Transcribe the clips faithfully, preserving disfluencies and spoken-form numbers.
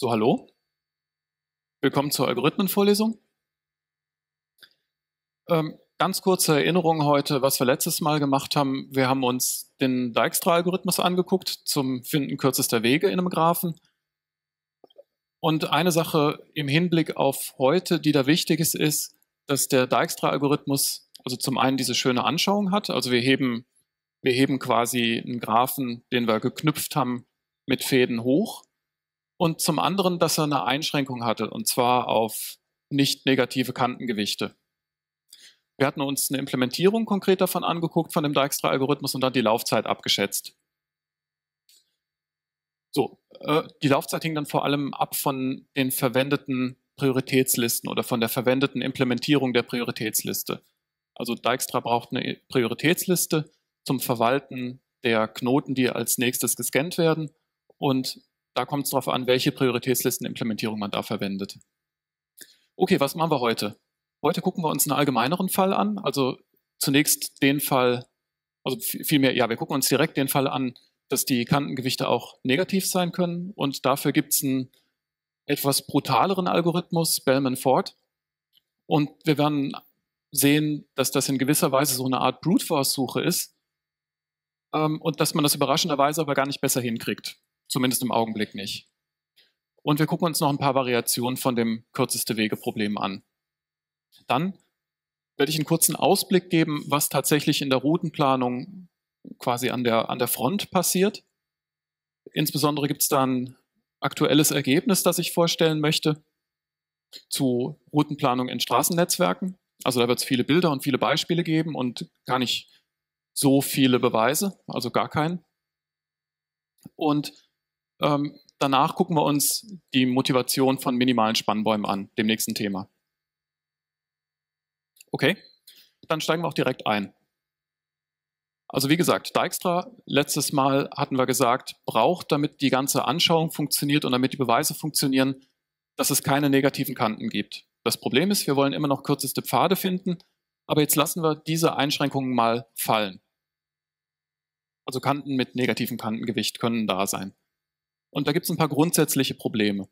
So, hallo. Willkommen zur Algorithmenvorlesung. Ähm, ganz kurze Erinnerung heute, was wir letztes Mal gemacht haben. Wir haben uns den Dijkstra-Algorithmus angeguckt zum Finden kürzester Wege in einem Graphen. Und eine Sache im Hinblick auf heute, die da wichtig ist, ist, dass der Dijkstra-Algorithmus also zum einen diese schöne Anschauung hat. Also wir heben, wir heben quasi einen Graphen, den wir geknüpft haben, mit Fäden hoch. Und zum anderen, dass er eine Einschränkung hatte, und zwar auf nicht negative Kantengewichte. Wir hatten uns eine Implementierung konkret davon angeguckt, von dem Dijkstra-Algorithmus, und dann die Laufzeit abgeschätzt. So, äh, die Laufzeit hing dann vor allem ab von den verwendeten Prioritätslisten oder von der verwendeten Implementierung der Prioritätsliste. Also Dijkstra braucht eine Prioritätsliste zum Verwalten der Knoten, die als nächstes gescannt werden, und da kommt es darauf an, welche Prioritätslistenimplementierung man da verwendet. Okay, was machen wir heute? Heute gucken wir uns einen allgemeineren Fall an, also zunächst den Fall, also vielmehr, ja, wir gucken uns direkt den Fall an, dass die Kantengewichte auch negativ sein können, und dafür gibt es einen etwas brutaleren Algorithmus, Bellman-Ford, und wir werden sehen, dass das in gewisser Weise so eine Art Brute-Force-Suche ist ähm, und dass man das überraschenderweise aber gar nicht besser hinkriegt. Zumindest im Augenblick nicht. Und wir gucken uns noch ein paar Variationen von dem Kürzeste-Wege-Problem an. Dann werde ich einen kurzen Ausblick geben, was tatsächlich in der Routenplanung quasi an der, an der Front passiert. Insbesondere gibt es da ein aktuelles Ergebnis, das ich vorstellen möchte, zu Routenplanung in Straßennetzwerken. Also da wird es viele Bilder und viele Beispiele geben und gar nicht so viele Beweise, also gar keinen. Und Ähm, danach gucken wir uns die Motivation von minimalen Spannbäumen an, dem nächsten Thema. Okay, dann steigen wir auch direkt ein. Also wie gesagt, Dijkstra, letztes Mal hatten wir gesagt, braucht, damit die ganze Anschauung funktioniert und damit die Beweise funktionieren, dass es keine negativen Kanten gibt. Das Problem ist, wir wollen immer noch kürzeste Pfade finden, aber jetzt lassen wir diese Einschränkungen mal fallen. Also Kanten mit negativem Kantengewicht können da sein. Und da gibt es ein paar grundsätzliche Probleme.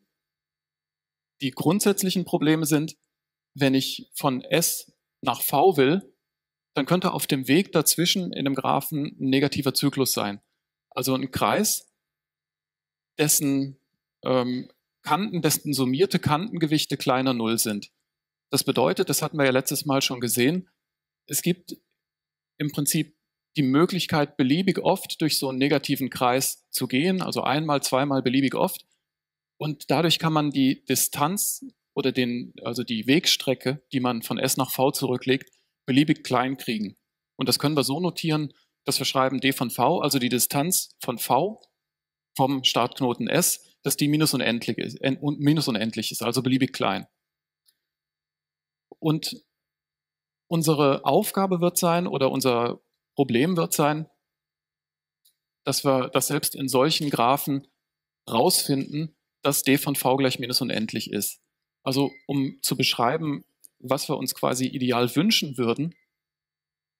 Die grundsätzlichen Probleme sind, wenn ich von S nach V will, dann könnte auf dem Weg dazwischen in dem Graphen ein negativer Zyklus sein. Also ein Kreis, dessen ähm, Kanten, dessen summierte Kantengewichte kleiner Null sind. Das bedeutet, das hatten wir ja letztes Mal schon gesehen, es gibt im Prinzip die Möglichkeit, beliebig oft durch so einen negativen Kreis zu gehen, also einmal, zweimal beliebig oft. Und dadurch kann man die Distanz oder den, also die Wegstrecke, die man von S nach V zurücklegt, beliebig klein kriegen. Und das können wir so notieren, dass wir schreiben d von V, also die Distanz von V vom Startknoten S, dass die minus unendlich ist, minus unendlich ist, also beliebig klein. Und unsere Aufgabe wird sein, oder unser Problem wird sein, dass wir das selbst in solchen Graphen rausfinden, dass d von v gleich minus unendlich ist. Also um zu beschreiben, was wir uns quasi ideal wünschen würden,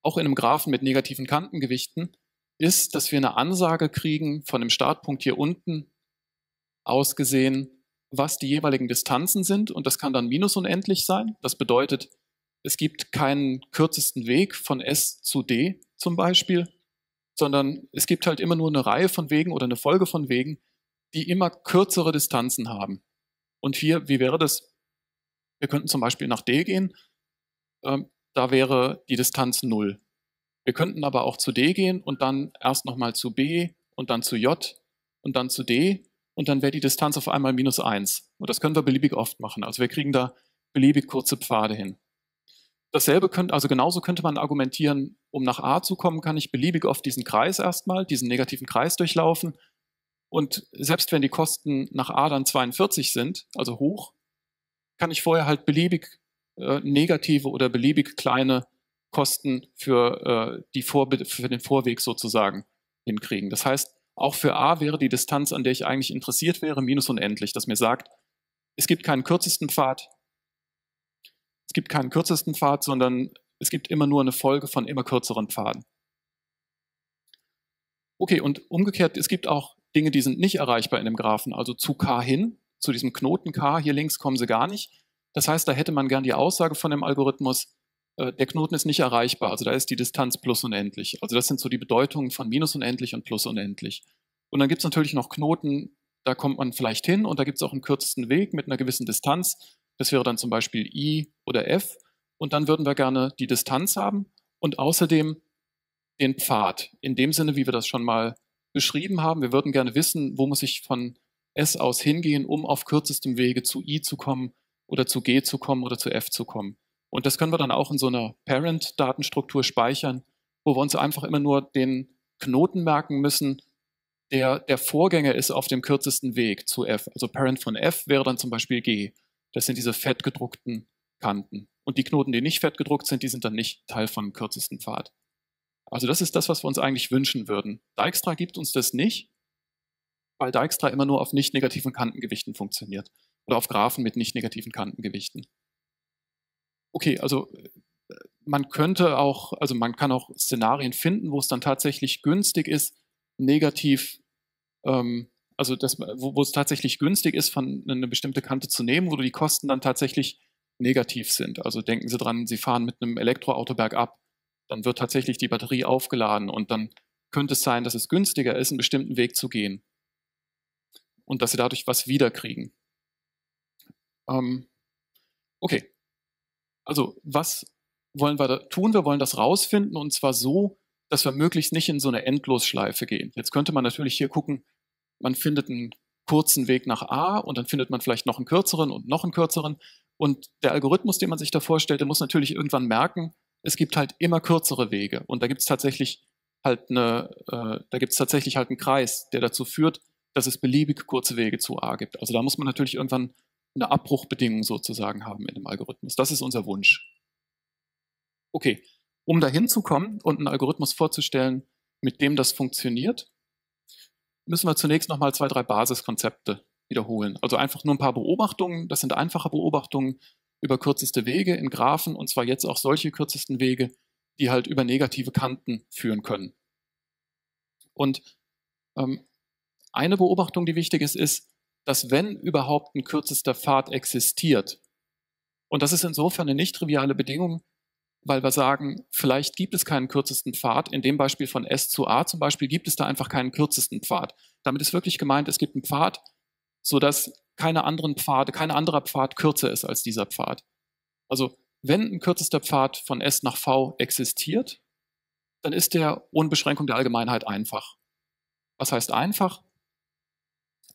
auch in einem Graphen mit negativen Kantengewichten, ist, dass wir eine Ansage kriegen von dem Startpunkt hier unten aus gesehen, was die jeweiligen Distanzen sind, und das kann dann minus unendlich sein. Das bedeutet, es gibt keinen kürzesten Weg von S zu D zum Beispiel, sondern es gibt halt immer nur eine Reihe von Wegen oder eine Folge von Wegen, die immer kürzere Distanzen haben. Und hier, wie wäre das? Wir könnten zum Beispiel nach D gehen, ähm, da wäre die Distanz null. Wir könnten aber auch zu D gehen und dann erst nochmal zu B und dann zu J und dann zu D, und dann wäre die Distanz auf einmal minus eins. Und das können wir beliebig oft machen. Also wir kriegen da beliebig kurze Pfade hin. Dasselbe könnte, also genauso könnte man argumentieren, um nach A zu kommen, kann ich beliebig oft diesen Kreis erstmal, diesen negativen Kreis durchlaufen. Und selbst wenn die Kosten nach A dann zweiundvierzig sind, also hoch, kann ich vorher halt beliebig äh, negative oder beliebig kleine Kosten für, äh, die Vor- für den Vorweg sozusagen hinkriegen. Das heißt, auch für A wäre die Distanz, an der ich eigentlich interessiert wäre, minus unendlich, das mir sagt, es gibt keinen kürzesten Pfad, Es gibt keinen kürzesten Pfad, sondern es gibt immer nur eine Folge von immer kürzeren Pfaden. Okay, und umgekehrt, es gibt auch Dinge, die sind nicht erreichbar in dem Graphen, also zu K hin. zu diesem Knoten K hier links kommen sie gar nicht. Das heißt, da hätte man gern die Aussage von dem Algorithmus, äh, der Knoten ist nicht erreichbar, also da ist die Distanz plus unendlich. Also das sind so die Bedeutungen von minus unendlich und plus unendlich. Und dann gibt es natürlich noch Knoten, da kommt man vielleicht hin und da gibt es auch einen kürzesten Weg mit einer gewissen Distanz. Das wäre dann zum Beispiel I oder F. Und dann würden wir gerne die Distanz haben und außerdem den Pfad. In dem Sinne, wie wir das schon mal beschrieben haben, wir würden gerne wissen, wo muss ich von S aus hingehen, um auf kürzestem Wege zu I zu kommen oder zu G zu kommen oder zu F zu kommen. Und das können wir dann auch in so einer Parent-Datenstruktur speichern, wo wir uns einfach immer nur den Knoten merken müssen, der der Vorgänger ist auf dem kürzesten Weg zu F. Also Parent von F wäre dann zum Beispiel G. Das sind diese fett gedruckten Kanten. Und die Knoten, die nicht fett gedruckt sind, die sind dann nicht Teil vom kürzesten Pfad. Also das ist das, was wir uns eigentlich wünschen würden. Dijkstra gibt uns das nicht, weil Dijkstra immer nur auf nicht negativen Kantengewichten funktioniert oder auf Graphen mit nicht negativen Kantengewichten. Okay, also man könnte auch, also man kann auch Szenarien finden, wo es dann tatsächlich günstig ist, negativ, ähm, also das, wo, wo es tatsächlich günstig ist, von eine bestimmte Kante zu nehmen, wo die Kosten dann tatsächlich negativ sind. Also denken Sie dran, Sie fahren mit einem Elektroauto bergab, dann wird tatsächlich die Batterie aufgeladen und dann könnte es sein, dass es günstiger ist, einen bestimmten Weg zu gehen und dass Sie dadurch was wiederkriegen. Ähm, okay, also was wollen wir da tun? Wir wollen das rausfinden und zwar so, dass wir möglichst nicht in so eine Endlosschleife gehen. Jetzt könnte man natürlich hier gucken, man findet einen kurzen Weg nach A und dann findet man vielleicht noch einen kürzeren und noch einen kürzeren. Und der Algorithmus, den man sich da vorstellt, der muss natürlich irgendwann merken, es gibt halt immer kürzere Wege. Und da gibt es tatsächlich halt eine, äh, da gibt es tatsächlich halt einen Kreis, der dazu führt, dass es beliebig kurze Wege zu A gibt. Also da muss man natürlich irgendwann eine Abbruchbedingung sozusagen haben in dem Algorithmus. Das ist unser Wunsch. Okay. Um dahin zu kommen und einen Algorithmus vorzustellen, mit dem das funktioniert, müssen wir zunächst nochmal zwei, drei Basiskonzepte wiederholen. Also einfach nur ein paar Beobachtungen, das sind einfache Beobachtungen über kürzeste Wege in Graphen und zwar jetzt auch solche kürzesten Wege, die halt über negative Kanten führen können. Und ähm, eine Beobachtung, die wichtig ist, ist, dass wenn überhaupt ein kürzester Pfad existiert, und das ist insofern eine nicht triviale Bedingung, weil wir sagen, vielleicht gibt es keinen kürzesten Pfad. In dem Beispiel von S zu A zum Beispiel gibt es da einfach keinen kürzesten Pfad. Damit ist wirklich gemeint, es gibt einen Pfad, sodass keine anderen Pfade, kein anderer Pfad kürzer ist als dieser Pfad. Also wenn ein kürzester Pfad von S nach V existiert, dann ist der ohne Beschränkung der Allgemeinheit einfach. Was heißt einfach?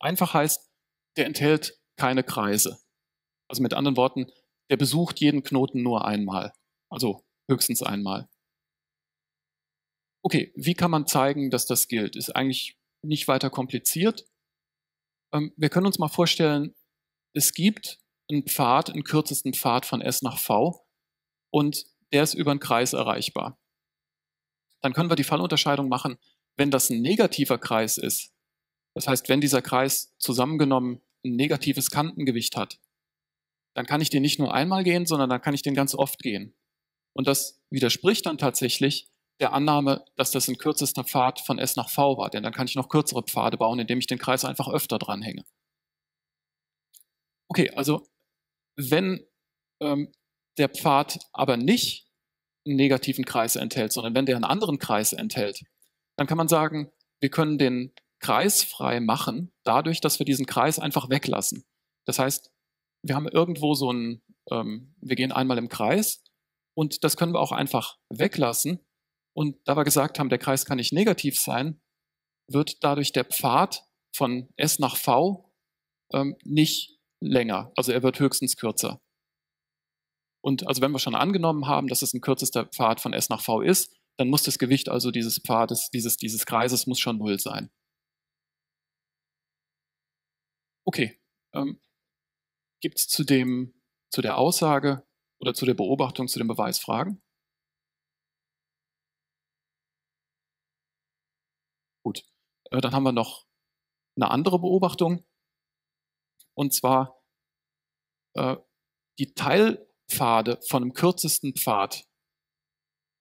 Einfach heißt, der enthält keine Kreise. Also mit anderen Worten, der besucht jeden Knoten nur einmal. Also höchstens einmal. Okay, wie kann man zeigen, dass das gilt? Ist eigentlich nicht weiter kompliziert. Ähm, wir können uns mal vorstellen, es gibt einen Pfad, einen kürzesten Pfad von S nach V und der ist über einen Kreis erreichbar. Dann können wir die Fallunterscheidung machen, wenn das ein negativer Kreis ist, das heißt, wenn dieser Kreis zusammengenommen ein negatives Kantengewicht hat, dann kann ich den nicht nur einmal gehen, sondern dann kann ich den ganz oft gehen. Und das widerspricht dann tatsächlich der Annahme, dass das ein kürzester Pfad von S nach V war. Denn dann kann ich noch kürzere Pfade bauen, indem ich den Kreis einfach öfter dranhänge. Okay, also wenn ähm, der Pfad aber nicht einen negativen Kreis enthält, sondern wenn der einen anderen Kreis enthält, dann kann man sagen, wir können den Kreis frei machen, dadurch, dass wir diesen Kreis einfach weglassen. Das heißt, wir haben irgendwo so ein, ähm, wir gehen einmal im Kreis, und das können wir auch einfach weglassen. Und da wir gesagt haben, der Kreis kann nicht negativ sein, wird dadurch der Pfad von S nach V ähm, nicht länger. Also er wird höchstens kürzer. Und also wenn wir schon angenommen haben, dass es ein kürzester Pfad von S nach V ist, dann muss das Gewicht also dieses Pfades, dieses, dieses Kreises muss schon null sein. Okay, ähm, gibt es zu dem, zu der Aussage oder zu der Beobachtung, zu dem Beweis Fragen? Gut, dann haben wir noch eine andere Beobachtung. Und zwar äh, die Teilpfade von einem kürzesten Pfad,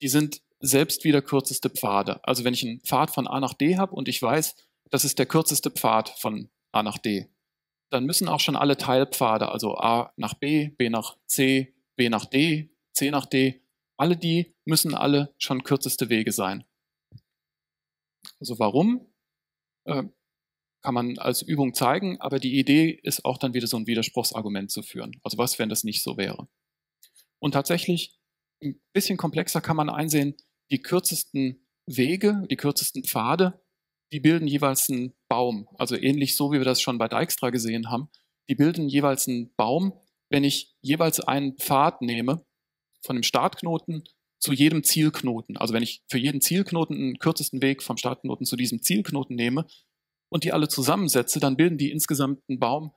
die sind selbst wieder kürzeste Pfade. Also wenn ich einen Pfad von A nach D habe und ich weiß, das ist der kürzeste Pfad von A nach D, dann müssen auch schon alle Teilpfade, also A nach B, B nach C, B nach D, C nach D, alle die müssen alle schon kürzeste Wege sein. Also warum? Äh, kann man als Übung zeigen, aber die Idee ist auch dann wieder so ein Widerspruchsargument zu führen. Also was, wenn das nicht so wäre? Und tatsächlich, ein bisschen komplexer kann man einsehen, die kürzesten Wege, die kürzesten Pfade, die bilden jeweils einen Baum. Also ähnlich so, wie wir das schon bei Dijkstra gesehen haben. Die bilden jeweils einen Baum, wenn ich jeweils einen Pfad nehme, von dem Startknoten zu jedem Zielknoten. Also wenn ich für jeden Zielknoten einen kürzesten Weg vom Startknoten zu diesem Zielknoten nehme und die alle zusammensetze, dann bilden die insgesamt einen Baum,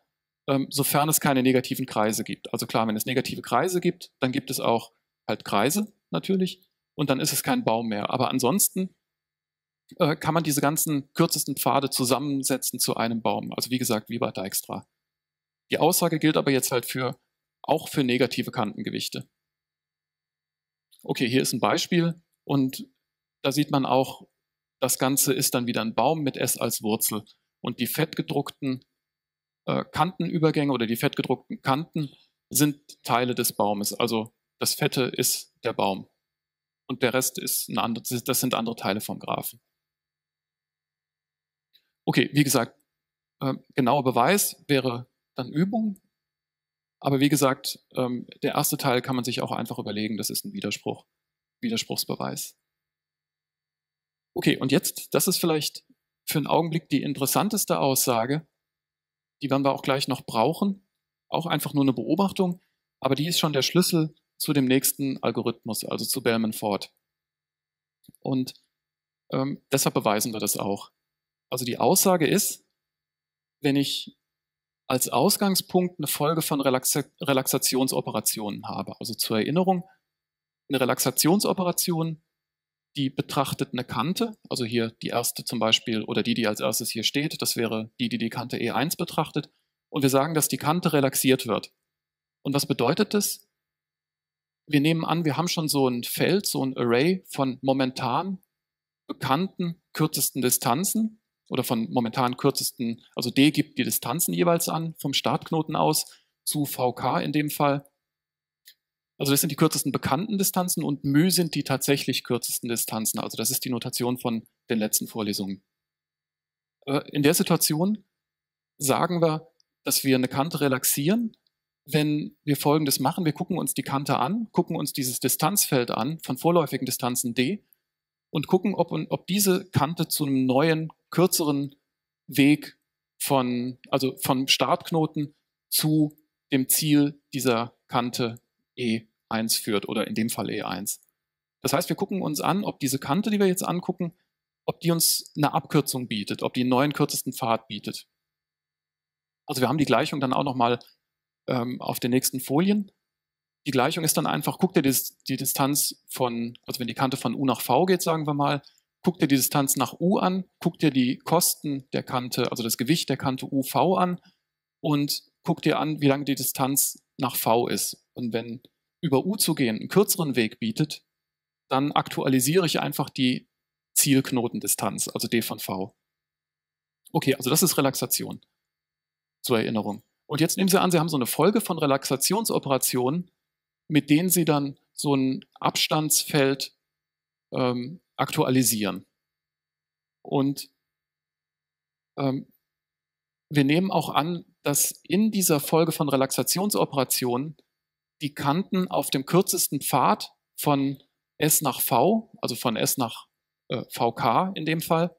ähm, sofern es keine negativen Kreise gibt. Also klar, wenn es negative Kreise gibt, dann gibt es auch halt Kreise natürlich und dann ist es kein Baum mehr. Aber ansonsten äh, kann man diese ganzen kürzesten Pfade zusammensetzen zu einem Baum. Also wie gesagt, wie bei Dijkstra. Die Aussage gilt aber jetzt halt für, auch für negative Kantengewichte. Okay, hier ist ein Beispiel und da sieht man auch, das Ganze ist dann wieder ein Baum mit S als Wurzel. Und die fettgedruckten äh, Kantenübergänge oder die fettgedruckten Kanten sind Teile des Baumes. Also das Fette ist der Baum und der Rest ist ein andere, das sind andere Teile vom Graphen. Okay, wie gesagt, äh, genauer Beweis wäre dann Übung. Aber wie gesagt, ähm, der erste Teil kann man sich auch einfach überlegen, das ist ein Widerspruch, Widerspruchsbeweis. Okay, und jetzt, das ist vielleicht für einen Augenblick die interessanteste Aussage, die werden wir auch gleich noch brauchen, auch einfach nur eine Beobachtung, aber die ist schon der Schlüssel zu dem nächsten Algorithmus, also zu Bellman-Ford. Und ähm, deshalb beweisen wir das auch. Also die Aussage ist, wenn ich als Ausgangspunkt eine Folge von Relaxa Relaxationsoperationen habe. Also zur Erinnerung, eine Relaxationsoperation, die betrachtet eine Kante, also hier die erste zum Beispiel oder die, die als erstes hier steht, das wäre die, die die Kante E eins betrachtet. Und wir sagen, dass die Kante relaxiert wird. Und was bedeutet das? Wir nehmen an, wir haben schon so ein Feld, so ein Array von momentan bekannten kürzesten Distanzen. Oder von momentan kürzesten, also D gibt die Distanzen jeweils an, vom Startknoten aus zu V K in dem Fall. Also das sind die kürzesten bekannten Distanzen und μ sind die tatsächlich kürzesten Distanzen. Also das ist die Notation von den letzten Vorlesungen. Äh, in der Situation sagen wir, dass wir eine Kante relaxieren, wenn wir Folgendes machen. Wir gucken uns die Kante an, gucken uns dieses Distanzfeld an von vorläufigen Distanzen D und gucken, ob, ob diese Kante zu einem neuen kürzeren Weg von, also vom Startknoten zu dem Ziel dieser Kante E eins führt oder in dem Fall E eins. Das heißt, wir gucken uns an, ob diese Kante, die wir jetzt angucken, ob die uns eine Abkürzung bietet, ob die einen neuen kürzesten Pfad bietet. Also wir haben die Gleichung dann auch nochmal ähm, auf den nächsten Folien. Die Gleichung ist dann einfach, guckt ihr die, die Distanz von, also wenn die Kante von U nach V geht, sagen wir mal, guck dir die Distanz nach U an, guck dir die Kosten der Kante, also das Gewicht der Kante U V an und guck dir an, wie lange die Distanz nach V ist. Und wenn über U zu gehen einen kürzeren Weg bietet, dann aktualisiere ich einfach die Zielknotendistanz, also D von V. Okay, also das ist Relaxation zur Erinnerung. Und jetzt nehmen Sie an, Sie haben so eine Folge von Relaxationsoperationen, mit denen Sie dann so ein Abstandsfeld ähm, aktualisieren. Und ähm, wir nehmen auch an, dass in dieser Folge von Relaxationsoperationen die Kanten auf dem kürzesten Pfad von S nach V, also von S nach äh, V K in dem Fall,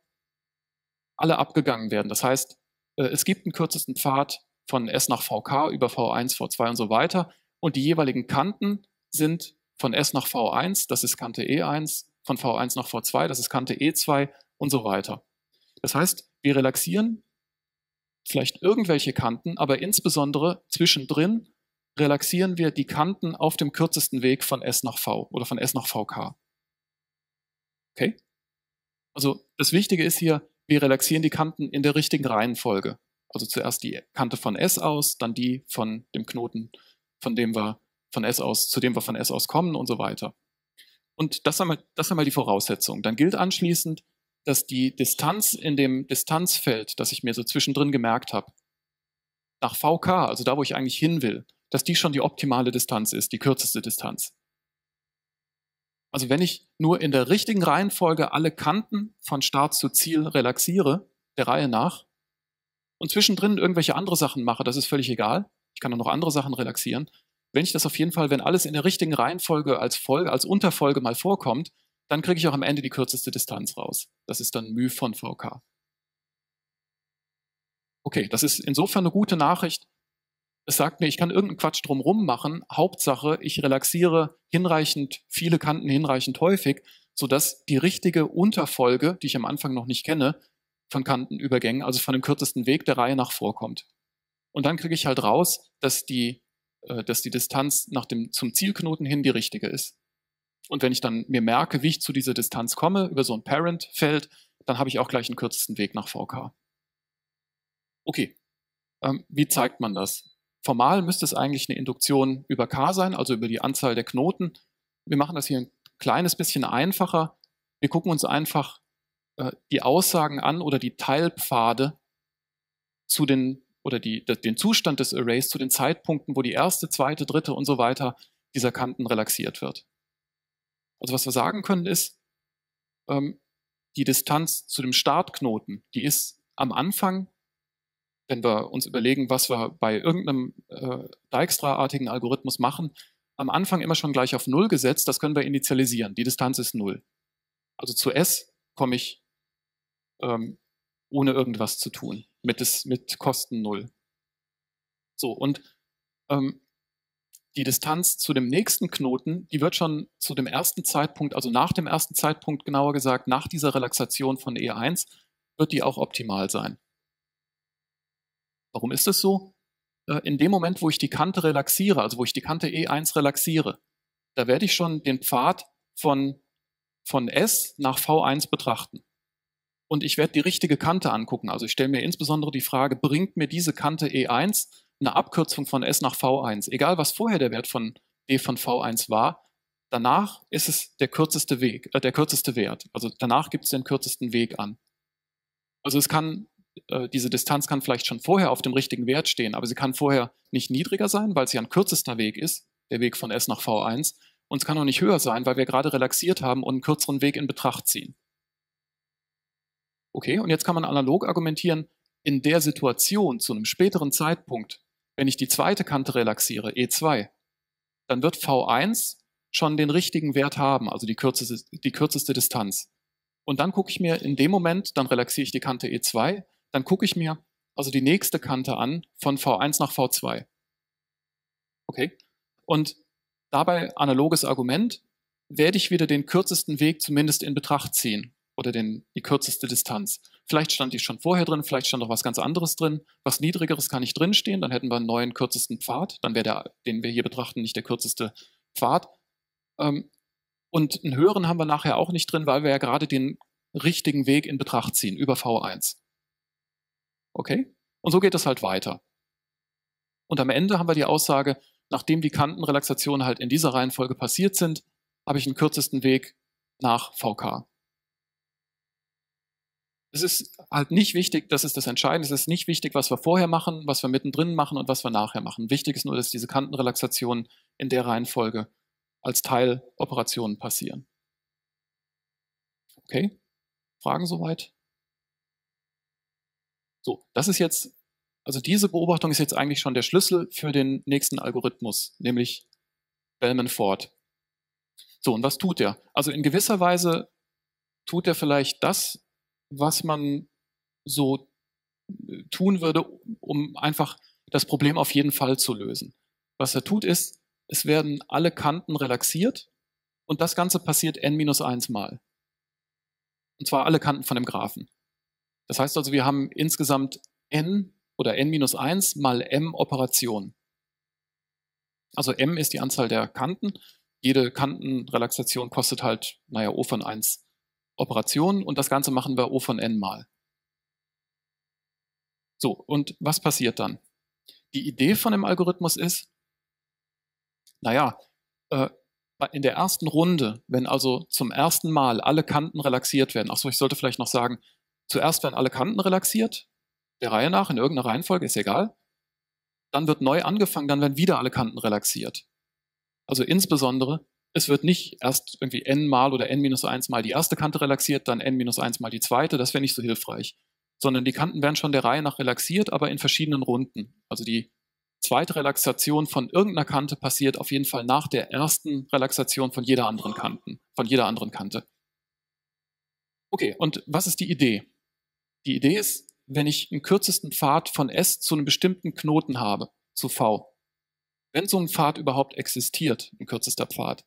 alle abgegangen werden. Das heißt, äh, es gibt einen kürzesten Pfad von S nach V K über V eins, V zwei und so weiter und die jeweiligen Kanten sind von S nach V eins, das ist Kante E eins, von V eins nach V zwei, das ist Kante E zwei und so weiter. Das heißt, wir relaxieren vielleicht irgendwelche Kanten, aber insbesondere zwischendrin relaxieren wir die Kanten auf dem kürzesten Weg von S nach V oder von S nach V K. Okay? Also das Wichtige ist hier, wir relaxieren die Kanten in der richtigen Reihenfolge. Also zuerst die Kante von S aus, dann die von dem Knoten, von dem wir von S aus, zu dem wir von S aus kommen und so weiter. Und das einmal, das einmal die Voraussetzung. Dann gilt anschließend, dass die Distanz in dem Distanzfeld, das ich mir so zwischendrin gemerkt habe, nach V K, also da, wo ich eigentlich hin will, dass die schon die optimale Distanz ist, die kürzeste Distanz. Also wenn ich nur in der richtigen Reihenfolge alle Kanten von Start zu Ziel relaxiere, der Reihe nach, und zwischendrin irgendwelche andere Sachen mache, das ist völlig egal, ich kann auch noch andere Sachen relaxieren, wenn ich das auf jeden Fall, wenn alles in der richtigen Reihenfolge als Folge, als Unterfolge mal vorkommt, dann kriege ich auch am Ende die kürzeste Distanz raus. Das ist dann μ von V K. Okay, das ist insofern eine gute Nachricht. Es sagt mir, ich kann irgendeinen Quatsch drumherum machen. Hauptsache, ich relaxiere hinreichend viele Kanten hinreichend häufig, sodass die richtige Unterfolge, die ich am Anfang noch nicht kenne, von Kantenübergängen, also von dem kürzesten Weg der Reihe nach vorkommt. Und dann kriege ich halt raus, dass die, äh, dass die Distanz nach dem, zum Zielknoten hin die richtige ist. Und wenn ich dann mir merke, wie ich zu dieser Distanz komme, über so ein Parent-Feld, dann habe ich auch gleich einen kürzesten Weg nach V K. Okay, ähm, wie zeigt man das? Formal müsste es eigentlich eine Induktion über K sein, also über die Anzahl der Knoten. Wir machen das hier ein kleines bisschen einfacher. Wir gucken uns einfach äh, die Aussagen an oder die Teilpfade zu den, oder die, den Zustand des Arrays zu den Zeitpunkten, wo die erste, zweite, dritte und so weiter dieser Kanten relaxiert wird. Also was wir sagen können ist, ähm, die Distanz zu dem Startknoten, die ist am Anfang, wenn wir uns überlegen, was wir bei irgendeinem äh, Dijkstra-artigen Algorithmus machen, am Anfang immer schon gleich auf null gesetzt, das können wir initialisieren, die Distanz ist null. Also zu S komme ich ähm, ohne irgendwas zu tun, mit, des, mit Kosten null. So, und ähm, die Distanz zu dem nächsten Knoten, die wird schon zu dem ersten Zeitpunkt, also nach dem ersten Zeitpunkt, genauer gesagt, nach dieser Relaxation von E eins, wird die auch optimal sein. Warum ist das so? In dem Moment, wo ich die Kante relaxiere, also wo ich die Kante E eins relaxiere, da werde ich schon den Pfad von, von S nach V eins betrachten. Und ich werde die richtige Kante angucken. Also ich stelle mir insbesondere die Frage, bringt mir diese Kante E eins eine Abkürzung von S nach V eins. Egal, was vorher der Wert von D von V eins war, danach ist es der kürzeste Weg, äh, der kürzeste Wert. Also danach gibt es den kürzesten Weg an. Also es kann, äh, diese Distanz kann vielleicht schon vorher auf dem richtigen Wert stehen, aber sie kann vorher nicht niedriger sein, weil sie ein kürzester Weg ist, der Weg von S nach V eins. Und es kann auch nicht höher sein, weil wir gerade relaxiert haben und einen kürzeren Weg in Betracht ziehen. Okay, und jetzt kann man analog argumentieren, in der Situation zu einem späteren Zeitpunkt, wenn ich die zweite Kante relaxiere, E zwei, dann wird V eins schon den richtigen Wert haben, also die kürzeste, die kürzeste Distanz. Und dann gucke ich mir in dem Moment, dann relaxiere ich die Kante E zwei, dann gucke ich mir also die nächste Kante an, von V eins nach V zwei. Okay? Und dabei analoges Argument, werde ich wieder den kürzesten Weg zumindest in Betracht ziehen oder den, die kürzeste Distanz. Vielleicht stand die schon vorher drin, vielleicht stand noch was ganz anderes drin. Was Niedrigeres kann nicht drinstehen, dann hätten wir einen neuen kürzesten Pfad, dann wäre der, den wir hier betrachten, nicht der kürzeste Pfad. Und einen höheren haben wir nachher auch nicht drin, weil wir ja gerade den richtigen Weg in Betracht ziehen, über V eins. Okay? Und so geht das halt weiter. Und am Ende haben wir die Aussage, nachdem die Kantenrelaxationen halt in dieser Reihenfolge passiert sind, habe ich den kürzesten Weg nach V K. Es ist halt nicht wichtig, das ist das Entscheidende, es ist nicht wichtig, was wir vorher machen, was wir mittendrin machen und was wir nachher machen. Wichtig ist nur, dass diese Kantenrelaxationen in der Reihenfolge als Teiloperationen passieren. Okay, Fragen soweit? So, das ist jetzt, also diese Beobachtung ist jetzt eigentlich schon der Schlüssel für den nächsten Algorithmus, nämlich Bellman-Ford. So, und was tut der? Also in gewisser Weise tut er vielleicht das, was man so tun würde, um einfach das Problem auf jeden Fall zu lösen. Was er tut ist, es werden alle Kanten relaxiert und das Ganze passiert n minus eins mal. Und zwar alle Kanten von dem Graphen. Das heißt also, wir haben insgesamt n oder n minus eins mal m Operationen. Also m ist die Anzahl der Kanten. Jede Kantenrelaxation kostet halt, naja, O von eins. Operationen und das Ganze machen wir O von n mal. So, und was passiert dann? Die Idee von dem Algorithmus ist, naja, äh, in der ersten Runde, wenn also zum ersten Mal alle Kanten relaxiert werden, achso, ich sollte vielleicht noch sagen, zuerst werden alle Kanten relaxiert, der Reihe nach, in irgendeiner Reihenfolge, ist egal, dann wird neu angefangen, dann werden wieder alle Kanten relaxiert. Also insbesondere, es wird nicht erst irgendwie n mal oder n minus eins mal die erste Kante relaxiert, dann n minus eins mal die zweite, das wäre nicht so hilfreich. Sondern die Kanten werden schon der Reihe nach relaxiert, aber in verschiedenen Runden. Also die zweite Relaxation von irgendeiner Kante passiert auf jeden Fall nach der ersten Relaxation von jeder anderen Kanten, von jeder anderen Kante. Okay, und was ist die Idee? Die Idee ist, wenn ich einen kürzesten Pfad von S zu einem bestimmten Knoten habe, zu V, wenn so ein Pfad überhaupt existiert, ein kürzester Pfad,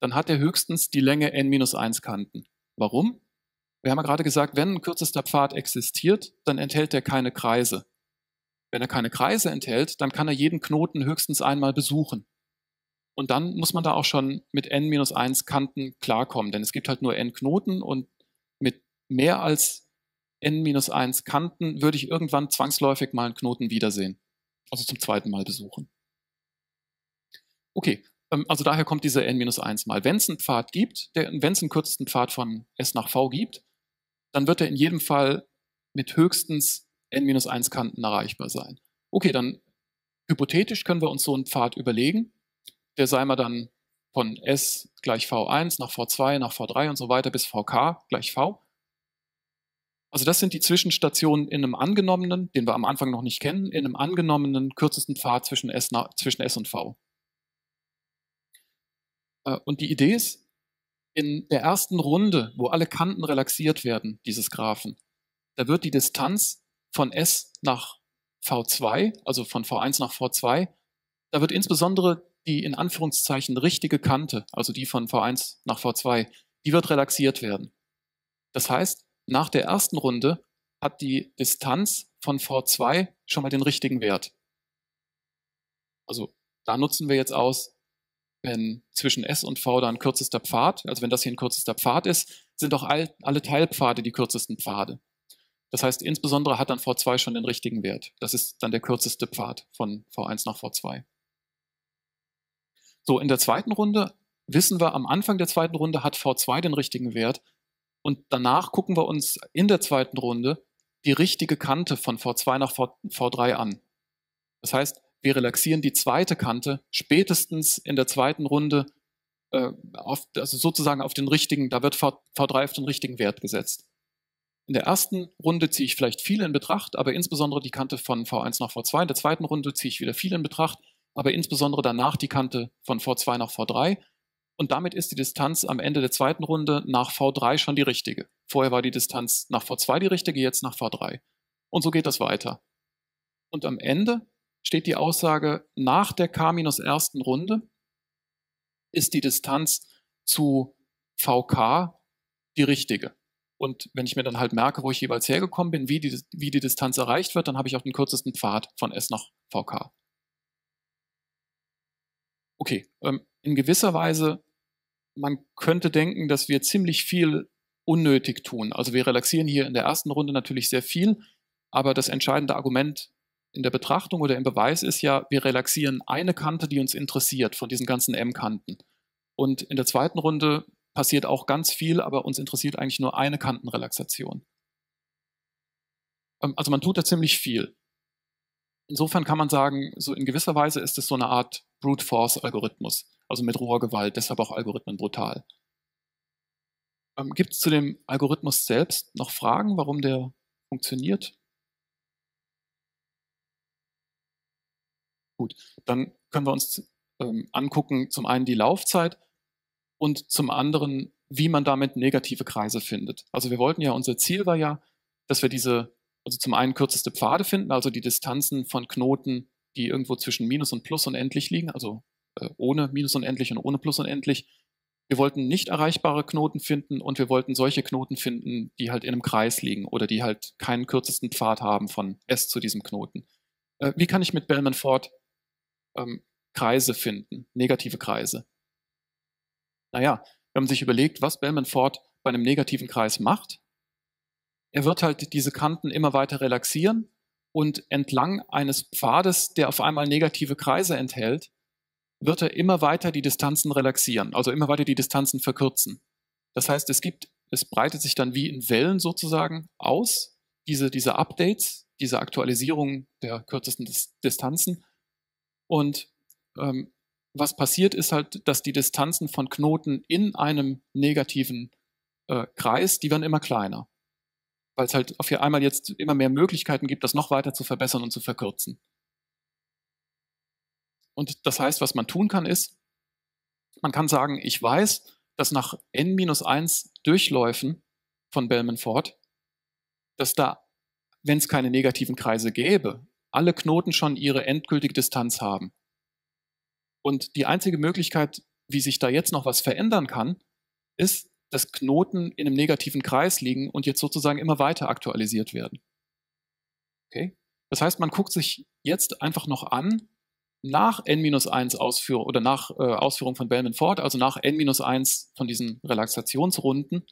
dann hat er höchstens die Länge n minus eins Kanten. Warum? Wir haben ja gerade gesagt, wenn ein kürzester Pfad existiert, dann enthält er keine Kreise. Wenn er keine Kreise enthält, dann kann er jeden Knoten höchstens einmal besuchen. Und dann muss man da auch schon mit n minus eins Kanten klarkommen, denn es gibt halt nur n Knoten und mit mehr als n minus eins Kanten würde ich irgendwann zwangsläufig mal einen Knoten wiedersehen. Also zum zweiten Mal besuchen. Okay, also daher kommt diese n minus eins mal. Wenn es einen Pfad gibt, wenn es einen kürzesten Pfad von S nach V gibt, dann wird er in jedem Fall mit höchstens n minus eins Kanten erreichbar sein. Okay, dann hypothetisch können wir uns so einen Pfad überlegen. Der sei mal dann von S gleich v eins nach v zwei, nach v drei und so weiter bis vk gleich v. Also das sind die Zwischenstationen in einem angenommenen, den wir am Anfang noch nicht kennen, in einem angenommenen kürzesten Pfad zwischen S, nach, zwischen S und V. Und die Idee ist, in der ersten Runde, wo alle Kanten relaxiert werden, dieses Graphen, da wird die Distanz von S nach v zwei, also von v eins nach v zwei, da wird insbesondere die in Anführungszeichen richtige Kante, also die von v eins nach v zwei, die wird relaxiert werden. Das heißt, nach der ersten Runde hat die Distanz von v zwei schon mal den richtigen Wert. Also da nutzen wir jetzt aus, wenn zwischen S und V dann kürzester Pfad, also wenn das hier ein kürzester Pfad ist, sind auch all, alle Teilpfade die kürzesten Pfade. Das heißt, insbesondere hat dann v zwei schon den richtigen Wert. Das ist dann der kürzeste Pfad von v eins nach v zwei. So, in der zweiten Runde wissen wir, am Anfang der zweiten Runde hat v zwei den richtigen Wert und danach gucken wir uns in der zweiten Runde die richtige Kante von v zwei nach v drei an. Das heißt, wir relaxieren die zweite Kante spätestens in der zweiten Runde, äh, auf, also sozusagen auf den richtigen, da wird v drei auf den richtigen Wert gesetzt. In der ersten Runde ziehe ich vielleicht viele in Betracht, aber insbesondere die Kante von v eins nach v zwei. In der zweiten Runde ziehe ich wieder viele in Betracht, aber insbesondere danach die Kante von v zwei nach v drei. Und damit ist die Distanz am Ende der zweiten Runde nach v drei schon die richtige. Vorher war die Distanz nach v zwei die richtige, jetzt nach v drei. Und so geht das weiter. Und am Ende steht die Aussage, nach der k-ersten Runde ist die Distanz zu vk die richtige. Und wenn ich mir dann halt merke, wo ich jeweils hergekommen bin, wie die, wie die Distanz erreicht wird, dann habe ich auch den kürzesten Pfad von S nach vk. Okay, ähm, in gewisser Weise, man könnte denken, dass wir ziemlich viel unnötig tun. Also wir relaxieren hier in der ersten Runde natürlich sehr viel, aber das entscheidende Argument in der Betrachtung oder im Beweis ist ja, wir relaxieren eine Kante, die uns interessiert, von diesen ganzen M-Kanten. Und in der zweiten Runde passiert auch ganz viel, aber uns interessiert eigentlich nur eine Kantenrelaxation. Also man tut da ziemlich viel. Insofern kann man sagen, so in gewisser Weise ist es so eine Art Brute-Force-Algorithmus, also mit roher Gewalt, deshalb auch Algorithmen brutal. Gibt es zu dem Algorithmus selbst noch Fragen, warum der funktioniert? Gut, dann können wir uns ähm, angucken, zum einen die Laufzeit und zum anderen, wie man damit negative Kreise findet. Also wir wollten ja, unser Ziel war ja, dass wir diese, also zum einen kürzeste Pfade finden, also die Distanzen von Knoten, die irgendwo zwischen Minus und Plus unendlich liegen, also äh, ohne Minus unendlich und ohne Plus unendlich. Wir wollten nicht erreichbare Knoten finden und wir wollten solche Knoten finden, die halt in einem Kreis liegen oder die halt keinen kürzesten Pfad haben von S zu diesem Knoten. Äh, wie kann ich mit Bellman-Ford Kreise finden, negative Kreise? Naja, wenn man sich überlegt, was Bellman-Ford bei einem negativen Kreis macht, er wird halt diese Kanten immer weiter relaxieren und entlang eines Pfades, der auf einmal negative Kreise enthält, wird er immer weiter die Distanzen relaxieren, also immer weiter die Distanzen verkürzen. Das heißt, es gibt, es breitet sich dann wie in Wellen sozusagen aus, diese, diese Updates, diese Aktualisierung der kürzesten Dis Distanzen. Und ähm, was passiert ist halt, dass die Distanzen von Knoten in einem negativen äh, Kreis, die werden immer kleiner, weil es halt auf einmal jetzt immer mehr Möglichkeiten gibt, das noch weiter zu verbessern und zu verkürzen. Und das heißt, was man tun kann, ist, man kann sagen, ich weiß, dass nach n minus eins Durchläufen von Bellman-Ford, dass da, wenn es keine negativen Kreise gäbe, alle Knoten schon ihre endgültige Distanz haben. Und die einzige Möglichkeit, wie sich da jetzt noch was verändern kann, ist, dass Knoten in einem negativen Kreis liegen und jetzt sozusagen immer weiter aktualisiert werden. Okay? Das heißt, man guckt sich jetzt einfach noch an, nach n minus eins Ausführung oder nach äh, Ausführung von Bellman-Ford, also nach n minus eins von diesen Relaxationsrunden,